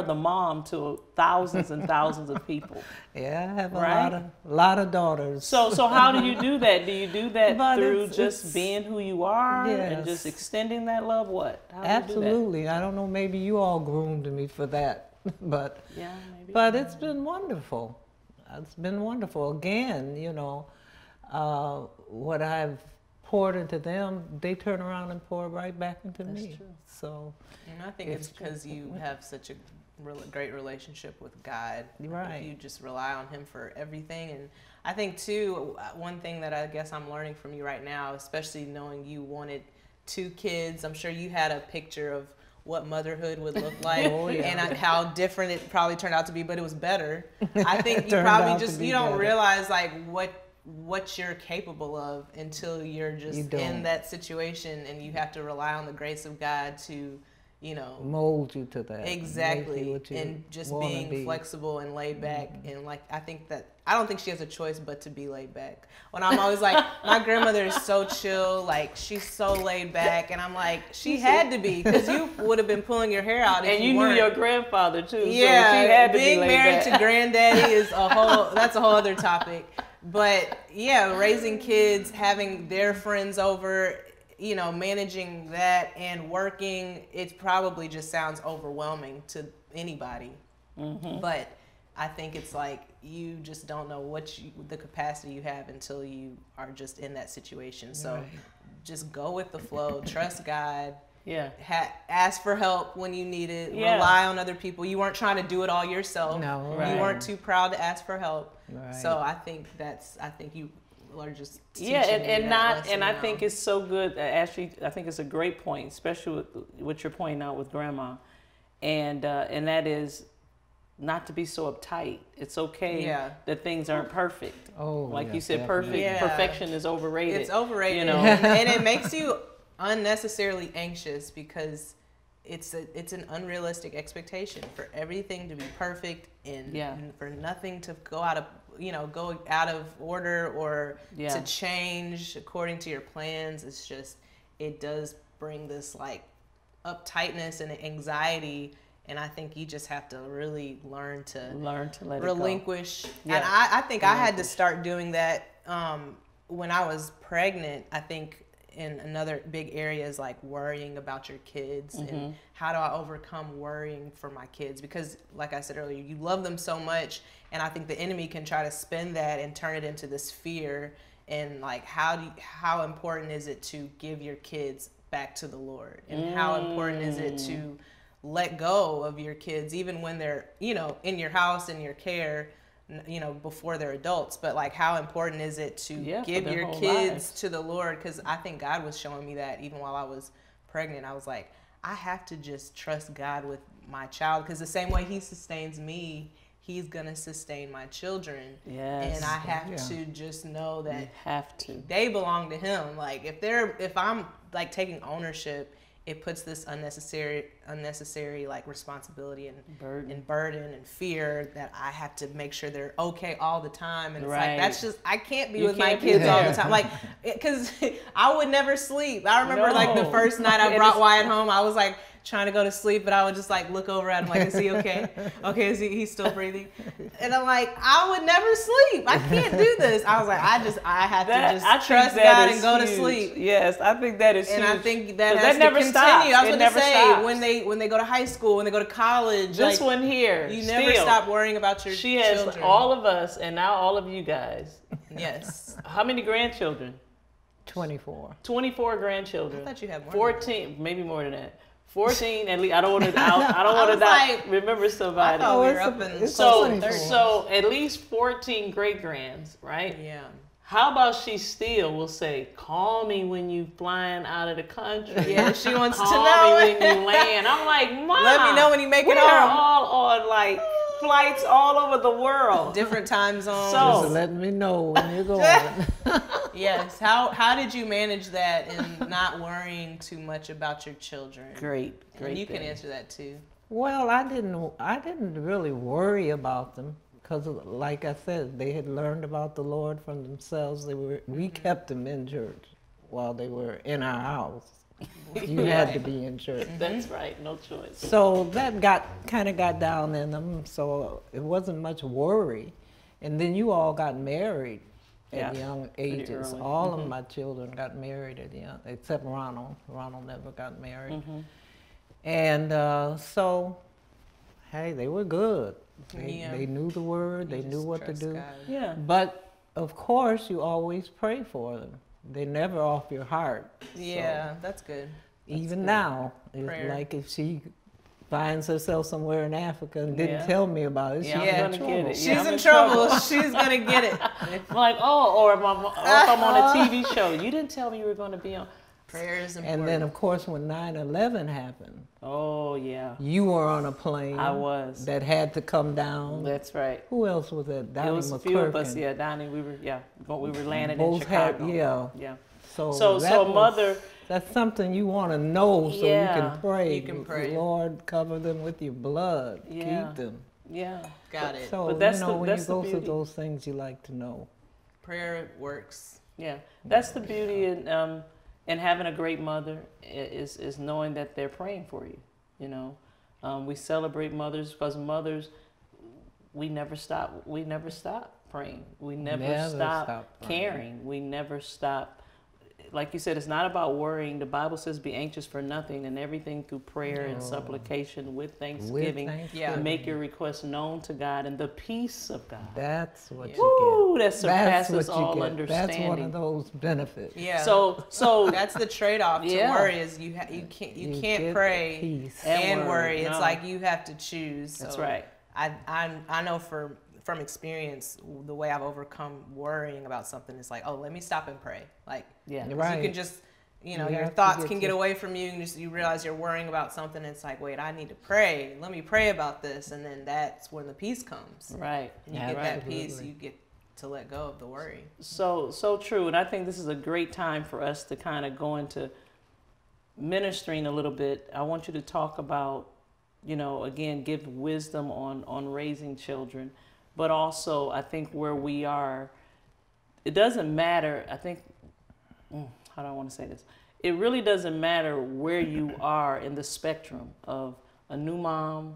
the mom to thousands and thousands of people. Yeah, I have a lot of daughters. So how do you do that? Do you do that through just being who you are and just extending that love? What? How Absolutely. Do that? I don't know. Maybe you all groomed me for that, but yeah, maybe. But it's been wonderful. It's been wonderful. Again, what I've poured into them, they turn around and pour right back into me. That's true. So, and I think it's because you have such a great relationship with God. Right. You just rely on Him for everything. And I think too, one thing that I guess I'm learning from you right now, especially knowing you wanted two kids, I'm sure you had a picture of what motherhood would look like and how different it probably turned out to be, but it was better. I think you probably just, you don't realize like what you're capable of until you're just in that situation, and you have to rely on the grace of God to, mold you to that. Exactly. And just being flexible and laid back. And I don't think she has a choice but to be laid back. When I'm always like, my grandmother is so chill, like she's so laid back, and I'm like, she had to be, because you would have been pulling your hair out. And you knew your grandfather too. Yeah, so she had to be laid back. Being married to granddaddy is that's a whole other topic. But yeah, raising kids, having their friends over, managing that and working, it probably just sounds overwhelming to anybody. But I think it's like you just don't know the capacity you have until you are just in that situation. So just go with the flow, trust God. Yeah. Ask for help when you need it. Yeah. Rely on other people. You weren't trying to do it all yourself. No. Right. You weren't too proud to ask for help. Right. So I think you are just teaching I think it's so good. Ashley, I think it's a great point, especially with what you're pointing out with Grandma, and that is not to be so uptight. It's okay that things aren't perfect. Oh, like you said, perfection is overrated. It's overrated. And it makes you unnecessarily anxious, because it's an unrealistic expectation for everything to be perfect and for nothing to go out of order or to change according to your plans. It's just, it does bring this like uptightness and anxiety. And I think you just have to really learn to let relinquish. It go. Yeah. And I think I had to start doing that when I was pregnant. I think And another big area is like worrying about your kids, mm-hmm. and how do I overcome worrying for my kids? Because like I said earlier, you love them so much, and I think the enemy can try to spin that and turn it into this fear. And like, how important is it to give your kids back to the Lord? And how important is it to let go of your kids, even when they're, you know, in your house, in your care, you know, before they're adults? But like, how important is it to give your kids to the Lord? Because I think God was showing me that even while I was pregnant. I was like, I have to just trust God with my child, because the same way he sustains me, he's going to sustain my children. Yes. And I have to just know that they belong to him. Like if I'm like taking ownership, it puts this unnecessary like responsibility and burden and fear that I have to make sure they're okay all the time. And it's like, that's just, I can't be with my kids all the time. Like, because I would never sleep. I remember like the first night I brought Wyatt home, I was like trying to go to sleep, but I would just like look over at him like, is he okay? Okay, is he's still breathing? And I'm like, I would never sleep. I can't do this. I was like, I have to trust God and go to sleep. Yes, I think that is huge. And I think that has to continue. I was going to say, when they go to high school, when they go to college. This one here. You never stop worrying about your children. She has all of us and now all of you guys. Yes. How many grandchildren? 24. 24 grandchildren. I thought you had more. 14, maybe more than that. 14 at least. I don't want to like, remember somebody. So at least 14 great grands, right? Yeah. How about she still will say, "Call me when you flying out of the country." Yeah, she wants to know. Call me when you land. I'm like, Mom, let me know when you make it home. We're all on like flights all over the world, different time zones. So just let me know when you're going. Yes. How did you manage that and not worrying too much about your children? Great. And you can answer that too. Well, I didn't really worry about them because, like I said, they had learned about the Lord from themselves. We kept them in church while they were in our house. You had to be in church. That's right, no choice. So that kind of got down in them, so it wasn't much worry. And then you all got married at young ages. All of my children got married at young, except Ronald. Ronald never got married. And so, hey, they were good. They knew the word, they knew what to do. God. Yeah. But of course, you always pray for them. They're never off your heart. Yeah, so that's good. Even now, it's like if she finds herself somewhere in Africa and didn't tell me about it, she's in trouble. She's going to get it. I'm like, or if I'm on a TV show, you didn't tell me you were going to be on. Prayer is important. And then, of course, when 9/11 happened. Oh, yeah. You were on a plane. I was. That had to come down. That's right. Who else was that? Donnie McClurkin. It was a few of us, Donnie, we were landing in Chicago. So mother. That's something you want to know so you can pray. You can pray. Lord, cover them with your blood. Yeah. Keep them. Yeah. Got it. So, but that's when you go through those things, you like to know. Prayer works. Yeah. That's the beauty in... and having a great mother is knowing that they're praying for you, you know. We celebrate mothers because mothers, we never stop praying. We never stop caring. We never stop, like you said, it's not about worrying. The Bible says be anxious for nothing and everything through prayer and supplication with thanksgiving. Make your requests known to God and the peace of God. That's what you get. That surpasses all understanding. That's one of those benefits. Yeah. So that's the trade-off to worry is you can't pray peace and worry. No. It's like you have to choose. That's right. I know from experience, the way I've overcome worrying about something is like, let me stop and pray. Like, you can just, your thoughts can get away from you and you realize you're worrying about something. And it's like, wait, I need to pray. Let me pray about this. And then that's when the peace comes. Right. And you get that peace, you get to let go of the worry. So true. And I think this is a great time for us to kind of go into ministering a little bit. I want you to talk about, again, give wisdom on raising children. But also, I think where we are, it doesn't matter. I think, how do I want to say this? It really doesn't matter where you are in the spectrum of a new mom,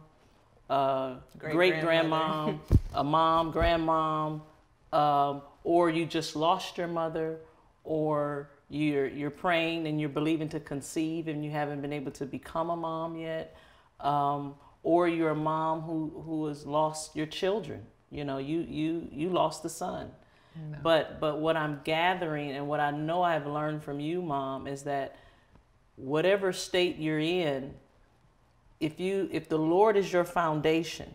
great grandmom, a mom, grandmom, or you just lost your mother, or You're praying and you're believing to conceive and you haven't been able to become a mom yet, or you're a mom who has lost your children. You know, you lost the son. No. But what I'm gathering and what I know I've learned from you, Mom, is that whatever state you're in, if the Lord is your foundation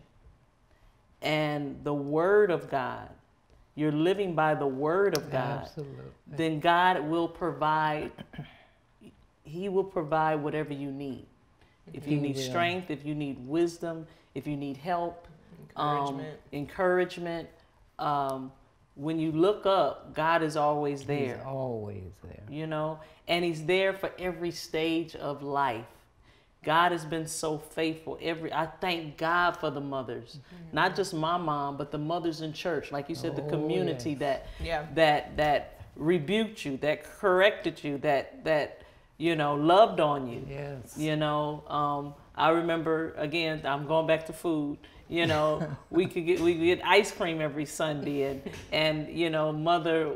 and the Word of God, you're living by the Word of God, absolutely, then God will provide. He will provide whatever you need. If you need strength, if you need wisdom, if you need help, encouragement. When you look up, God is always there. He's always there. You know, and He's there for every stage of life. God has been so faithful. I thank God for the mothers, not just my mom, but the mothers in church, like you said, the community that rebuked you, that corrected you, that you know, loved on you. Yes. You know, I remember, again, I'm going back to food. You know, we could get ice cream every Sunday, and you know, mother,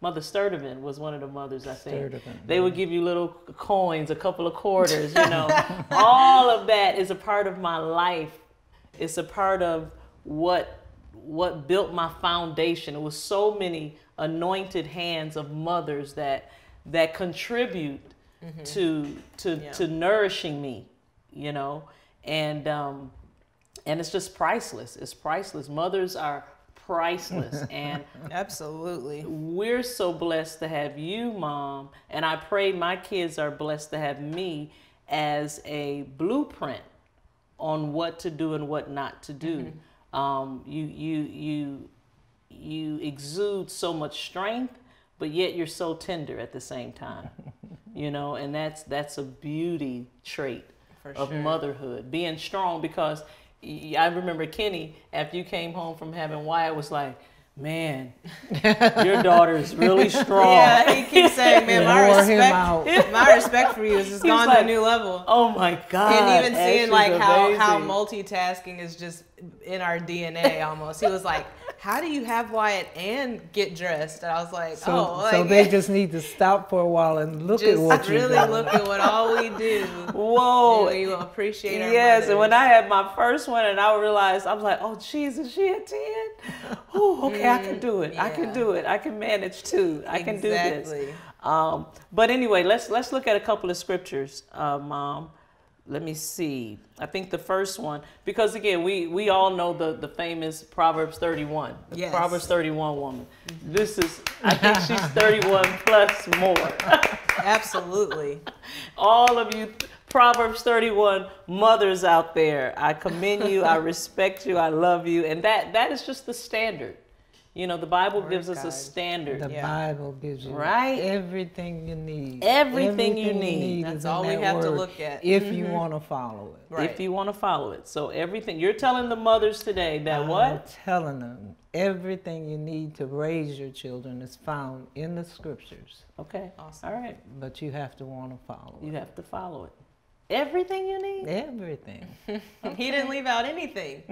Mother Sturtevant was one of the mothers, I think. Sturtevant, they would give you little coins, a couple of quarters, you know. All of that is a part of my life. It's a part of what built my foundation. It was so many anointed hands of mothers that contribute to nourishing me, you know. And it's just priceless. It's priceless. Mothers are priceless, and absolutely, we're so blessed to have you, Mom. And I pray my kids are blessed to have me as a blueprint on what to do and what not to do. You exude so much strength, but yet you're so tender at the same time. You know, and that's a beauty trait of motherhood, being strong, because I remember Kenny, after you came home from having Wyatt, was like, "Man, your daughter is really strong." Yeah, he keeps saying, "Man, my respect for you has just gone to a new level." Oh my God! And even seeing like how multitasking is just in our DNA almost. He was like, "How do you have Wyatt and get dressed?" And I was like, so they just need to stop for a while and look at what you do. Just really look at what all we do. Whoa. And we will appreciate our mothers. And when I had my first one and I realized, I was like, oh, Jesus, she had 10? Oh, okay, I can do it. Yeah. I can do it. I can manage two. I can do this. But anyway, let's look at a couple of scriptures, Mom. Let me see. I think the first one, because again, we all know the famous Proverbs 31. Yes. Proverbs 31 woman. This is, I think she's 31 plus more. Absolutely. All of you Proverbs 31 mothers out there, I commend you, I respect you, I love you. And that is just the standard. You know, the Bible gives us a standard. The Bible gives you everything you need. Everything you need. That's all we have to look at. If you want to follow it. Right. If you want to follow it. So everything, you're telling the mothers today that I'm telling them everything you need to raise your children is found in the scriptures. Okay. Awesome. All right. But you have to want to follow it. You have to follow it. Everything you need? Everything. He didn't leave out anything.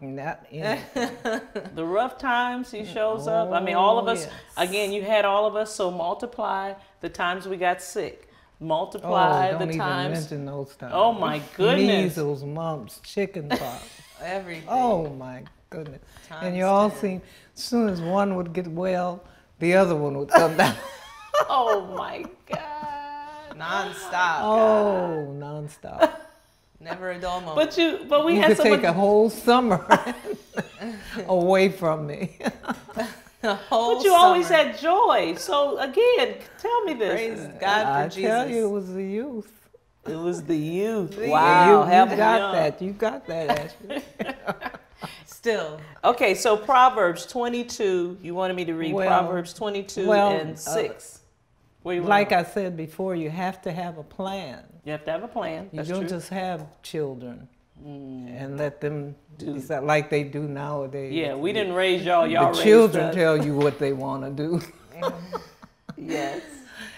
Not anything. The rough times, he shows up. I mean, all of us, again, you had all of us, so multiply the times we got sick. Multiply the times. Don't even mention those times. Oh, my goodness. Measles, mumps, chicken pox. Everything. Oh, my goodness. Times and you all seen, as soon as one would get well, the other one would come down. Oh, my God. Non-stop. Oh, non-stop. Never a dull moment. But we had someone... You could take a whole summer away from me. A whole But you summer. Always had joy. So, again, tell me this. Praise God for Jesus. I tell you, it was the youth. It was the youth. Wow. You got that. You got that, Ashley. Still. Okay, so Proverbs 22. You wanted me to read Proverbs 22 and 6. Like I said before, you have to have a plan. You have to have a plan. You don't just have children and let them do like they do nowadays. Yeah, we didn't raise y'all. Y'all raised us. The children tell you what they want to do. Yes.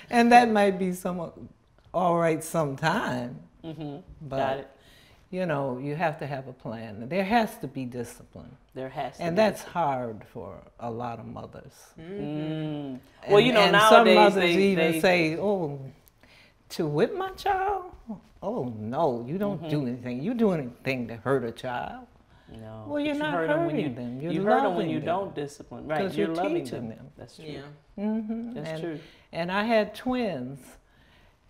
And that might be somewhat all right sometime. But you know, you have to have a plan. There has to be discipline. There has to be. And that's hard for a lot of mothers. Mm-hmm. Well, you know, and nowadays, some mothers even say, oh, to whip my child? Oh, no, you don't do anything. You do anything to hurt a child. No. Well, you're not hurting them. You hurt them when you don't discipline. Right, because you're teaching them. That's true. Yeah. Mm-hmm. That's true. And I had twins.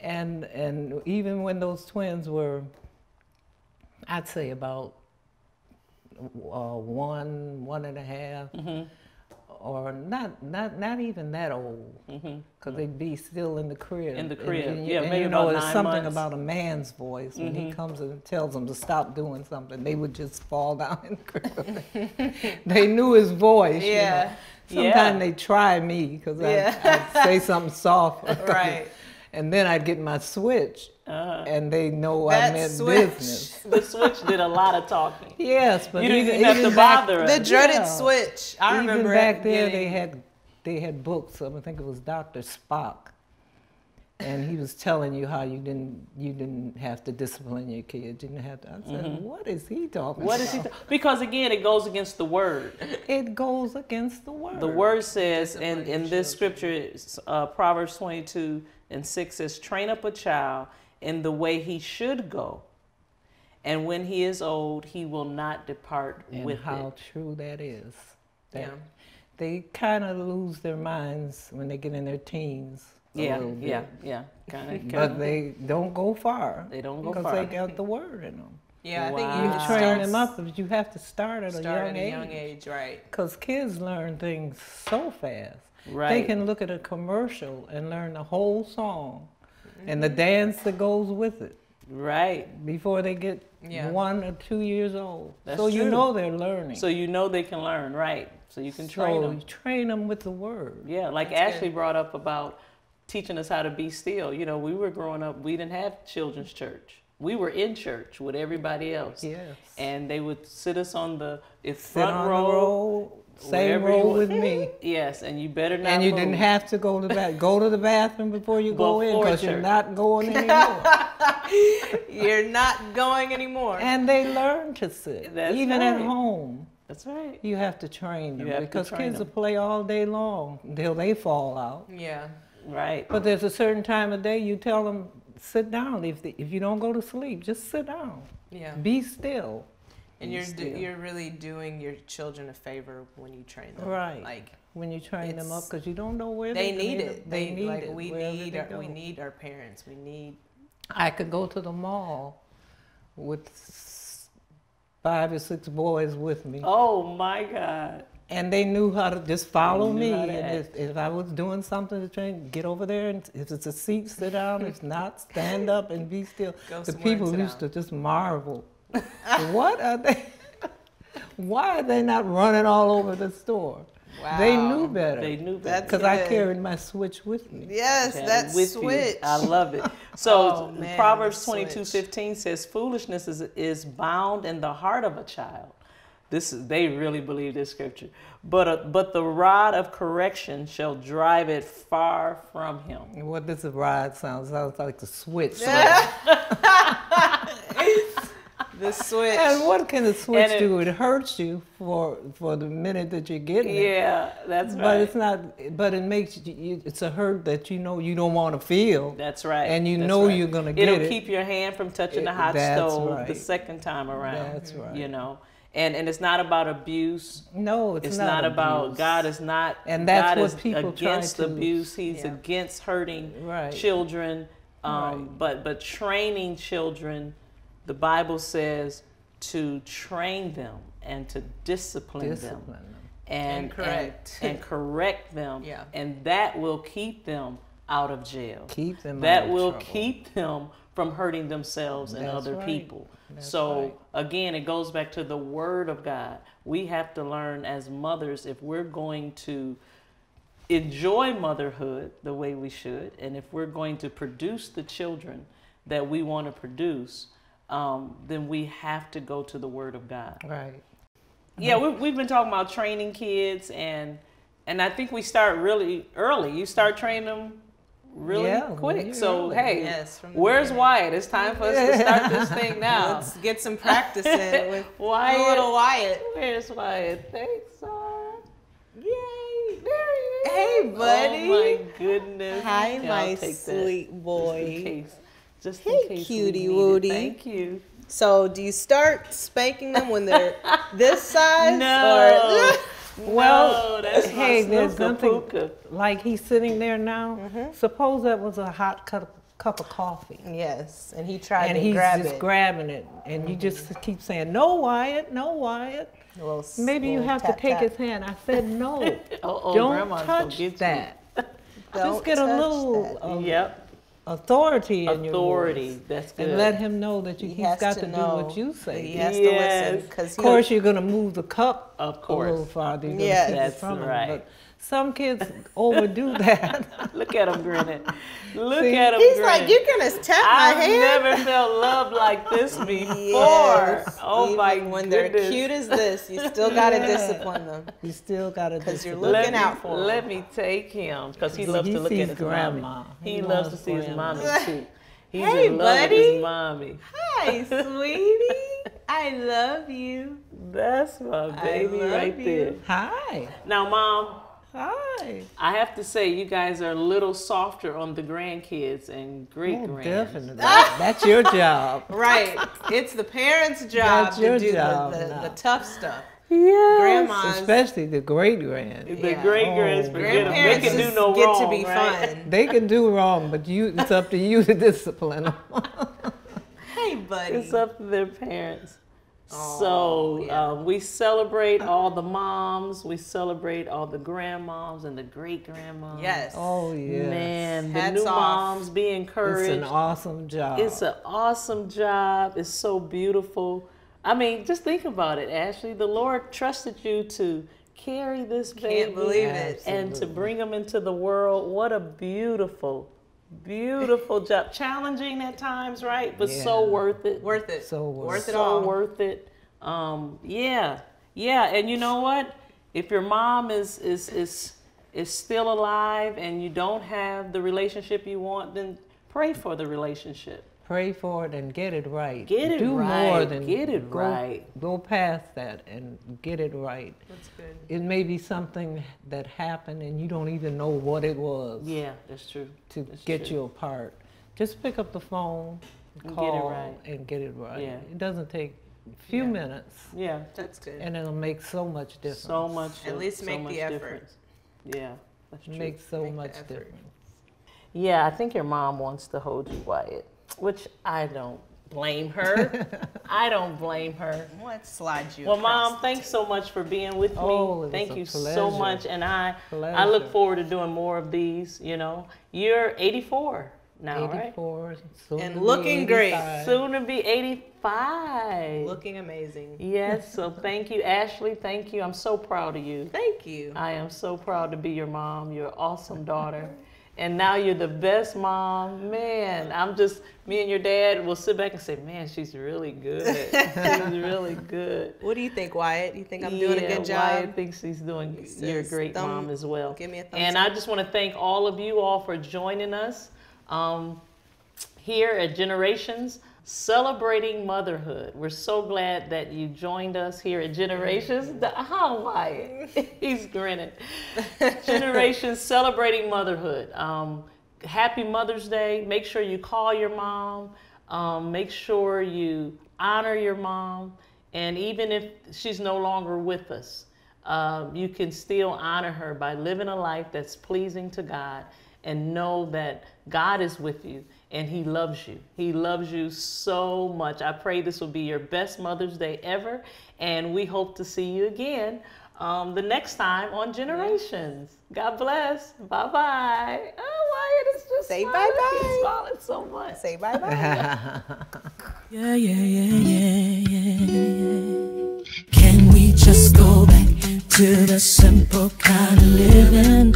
And even when those twins were, I'd say about one and a half, or not even that old, because they'd be still in the crib. In the crib, and yeah, and maybe you know, about it's something months. About a man's voice when he comes and tells them to stop doing something. They would just fall down in the crib. They knew his voice. Yeah. You know. Sometimes they try me because I'd say something soft. Right. And then I'd get my switch, and they know that I meant switch. Business. The switch did a lot of talking. Yes, but you didn't have to bother us. The dreaded switch. I remember back there they had books. I think it was Dr. Spock, and he was telling you how you didn't have to discipline your kids. You didn't have to. I said, what is he talking about? What is he? Because again, it goes against the word. It goes against the word. The word says, and in this scripture, Proverbs 22. And 6 says, train up a child in the way he should go, and when he is old, he will not depart with it. How true that is. Yeah. They kind of lose their minds when they get in their teens. Yeah, kind of. But they don't go far. They don't go far. Because they got the word in them. Yeah, wow. I think you train them up, but you have to start at a young age, right? Because kids learn things so fast. Right. They can look at a commercial and learn the whole song and the dance that goes with it. Right. Before they get 1 or 2 years old. That's so true. You know they're learning. So you know they can learn, right. So you can train them. So train them with the word. Yeah, like that's Ashley brought up about teaching us how to be still. You know, we were growing up, we didn't have children's church. We were in church with everybody else. Yes. And they would sit us on the front row. Same role with me. Yes, and you better not. And you didn't have to go to the bathroom. Go to the bathroom before you go in, because you're not going anymore. You're not going anymore. And they learn to sit, even at home. That's right. You have to train them, because kids will play all day long until they fall out. Yeah, right. But there's a certain time of day you tell them sit down. If you don't go to sleep, just sit down. Yeah. Be still. And you're really doing your children a favor when you train them. Right. Like when you train them up, because you don't know where they need it. They need like it. We need our parents. I could go to the mall with 5 or 6 boys with me. Oh my God. And they knew how to just follow me. And if I was doing something to train, get over there. And if it's a seat, sit down. If not, stand up and be still. The people used to just marvel. What are they? Why are they not running all over the store? Wow. They knew better. They knew better. Because I carried my switch with me. Yes, that switch. I love it. So Proverbs 22:15 says, foolishness is bound in the heart of a child. They really believe this scripture. But the rod of correction shall drive it far from him. What does the rod sound like? The switch. The switch. And what can the switch do? It hurts you for the minute that you're getting it. Yeah, that's right. But it's not. But it makes you. It's a hurt that you know you don't want to feel. That's right. And you know you're gonna get it. It'll keep your hand from touching the hot stove the second time around. That's right. You know, and it's not about abuse. No, it's not about God. Is not. And that's what people try to. Against abuse. He's against hurting children. But training children. The Bible says to train them and to discipline them. And correct them. Yeah. And that will keep them out of jail. Keep them out of trouble. That will keep them from hurting themselves and other people. So again, it goes back to the Word of God. We have to learn as mothers, if we're going to enjoy motherhood the way we should, and if we're going to produce the children that we want to produce, then we have to go to the Word of God. Right. Yeah, we've been talking about training kids, and I think we start really early. You start training them really quick. So, hey, where's Wyatt? It's time for us to start this thing now. Let's get some practice in with Wyatt. Little Wyatt. Where's Wyatt? Thanks, Sarah. Yay. There he is. Hey, buddy. Oh, my goodness. Hi, my sweet boy. Just in case. Hey, cutie woody. Thank you. So, do you start spanking them when they're this size? No. Or, well, that's hey, there's nothing like he's sitting there now. Mm-hmm. Suppose that was a hot cup of coffee. Yes, and he tried to grab it. And he's just grabbing it, and you just keep saying, "No, Wyatt, no, Wyatt." Little, maybe you have tap, to take his hand. I said, "No, don't touch that. Just get a little." Authority in your voice. That's good. And let him know that he's got to do what you say. He has to listen. 'Cause of course, you're going to move the cup a little farther. Yes, that's right. But some kids overdo that. Look at him grinning. Look at him grinning. He's like, you're going to tap my hand? I've never felt love like this before. Yes. Oh, even my goodness. When they're cute as this, you still got to discipline them. You still got to discipline them. Because you're looking out for them. Let me take him, because he loves to look at his grandma. He loves to see his mommy, too. He's in love with his mommy. Hi, sweetie. I love you. That's my baby right there. Hi. Now, Mom. Hi. I have to say, you guys are a little softer on the grandkids and great-grands. Oh, definitely. That's your job. Right. It's the parents' job to do the tough stuff. Yes. Grandmas. Especially the great-grands. The great-grands, forget them. They can do no wrong, to be fun. They can do wrong, but it's up to you to discipline them. Hey, buddy. It's up to their parents. So we celebrate all the moms. We celebrate all the grandmoms and the great grandmoms. Yes. Oh yeah. Man, hats the new off. Moms be encouraged. It's an awesome job. It's an awesome job. It's so beautiful. I mean, just think about it, Ashley. The Lord trusted you to carry this baby. Can't believe it. And to bring him into the world. What a beautiful. Beautiful job. Challenging at times, right? But so worth it. Worth it. So worth it. So worth it. And you know what? If your mom is still alive and you don't have the relationship you want, then pray for the relationship. Pray for it and get it right. Get it right. Do more than get it right. Go past that and get it right. That's good. It may be something that happened and you don't even know what it was. Yeah, that's true. To get you apart. Just pick up the phone, call, and get it right. Yeah. It doesn't take a few minutes. Yeah, that's good. And it'll make so much difference. So much difference. At least make the effort. Yeah, that's true. Makes so much difference. Yeah, I think your mom wants to hold you, Wyatt. Which I don't blame her. I don't blame her. Let's slide you. Well, Mom, thanks so much for being with me. Thank you so much. And I look forward to doing more of these, you know. You're 84 now, right? 84. And looking great. Soon to be 85. Looking amazing. Yes, so thank you, Ashley. Thank you. I'm so proud of you. Thank you. I am so proud to be your mom, your awesome daughter. And now you're the best mom. Man, I'm just, me and your dad will sit back and say, man, she's really good. She's really good. What do you think, Wyatt? You think I'm doing a good job? Wyatt thinks he's doing, you're a great mom as well. Give me a thumbs up. I just want to thank all of you all for joining us here at Generations, celebrating motherhood. We're so glad that you joined us here at Generations. Wyatt, he's grinning. Generations celebrating motherhood. Happy Mother's Day. Make sure you call your mom. Make sure you honor your mom. And even if she's no longer with us, you can still honor her by living a life that's pleasing to God and know that God is with you. And he loves you. He loves you so much. I pray this will be your best Mother's Day ever. And we hope to see you again the next time on Generations. God bless. Bye-bye. Oh, Wyatt is just say bye-bye. He's smiling so much. Say bye-bye. Yeah, yeah, yeah, yeah, yeah. Can we just go back to the simple kind of living?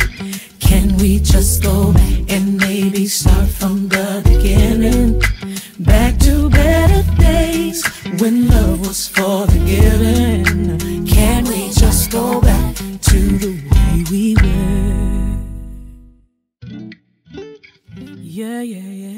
Can we just go back and maybe start from the beginning? Back to better days when love was for the giving. Can we just go back to the way we were? Yeah, yeah, yeah.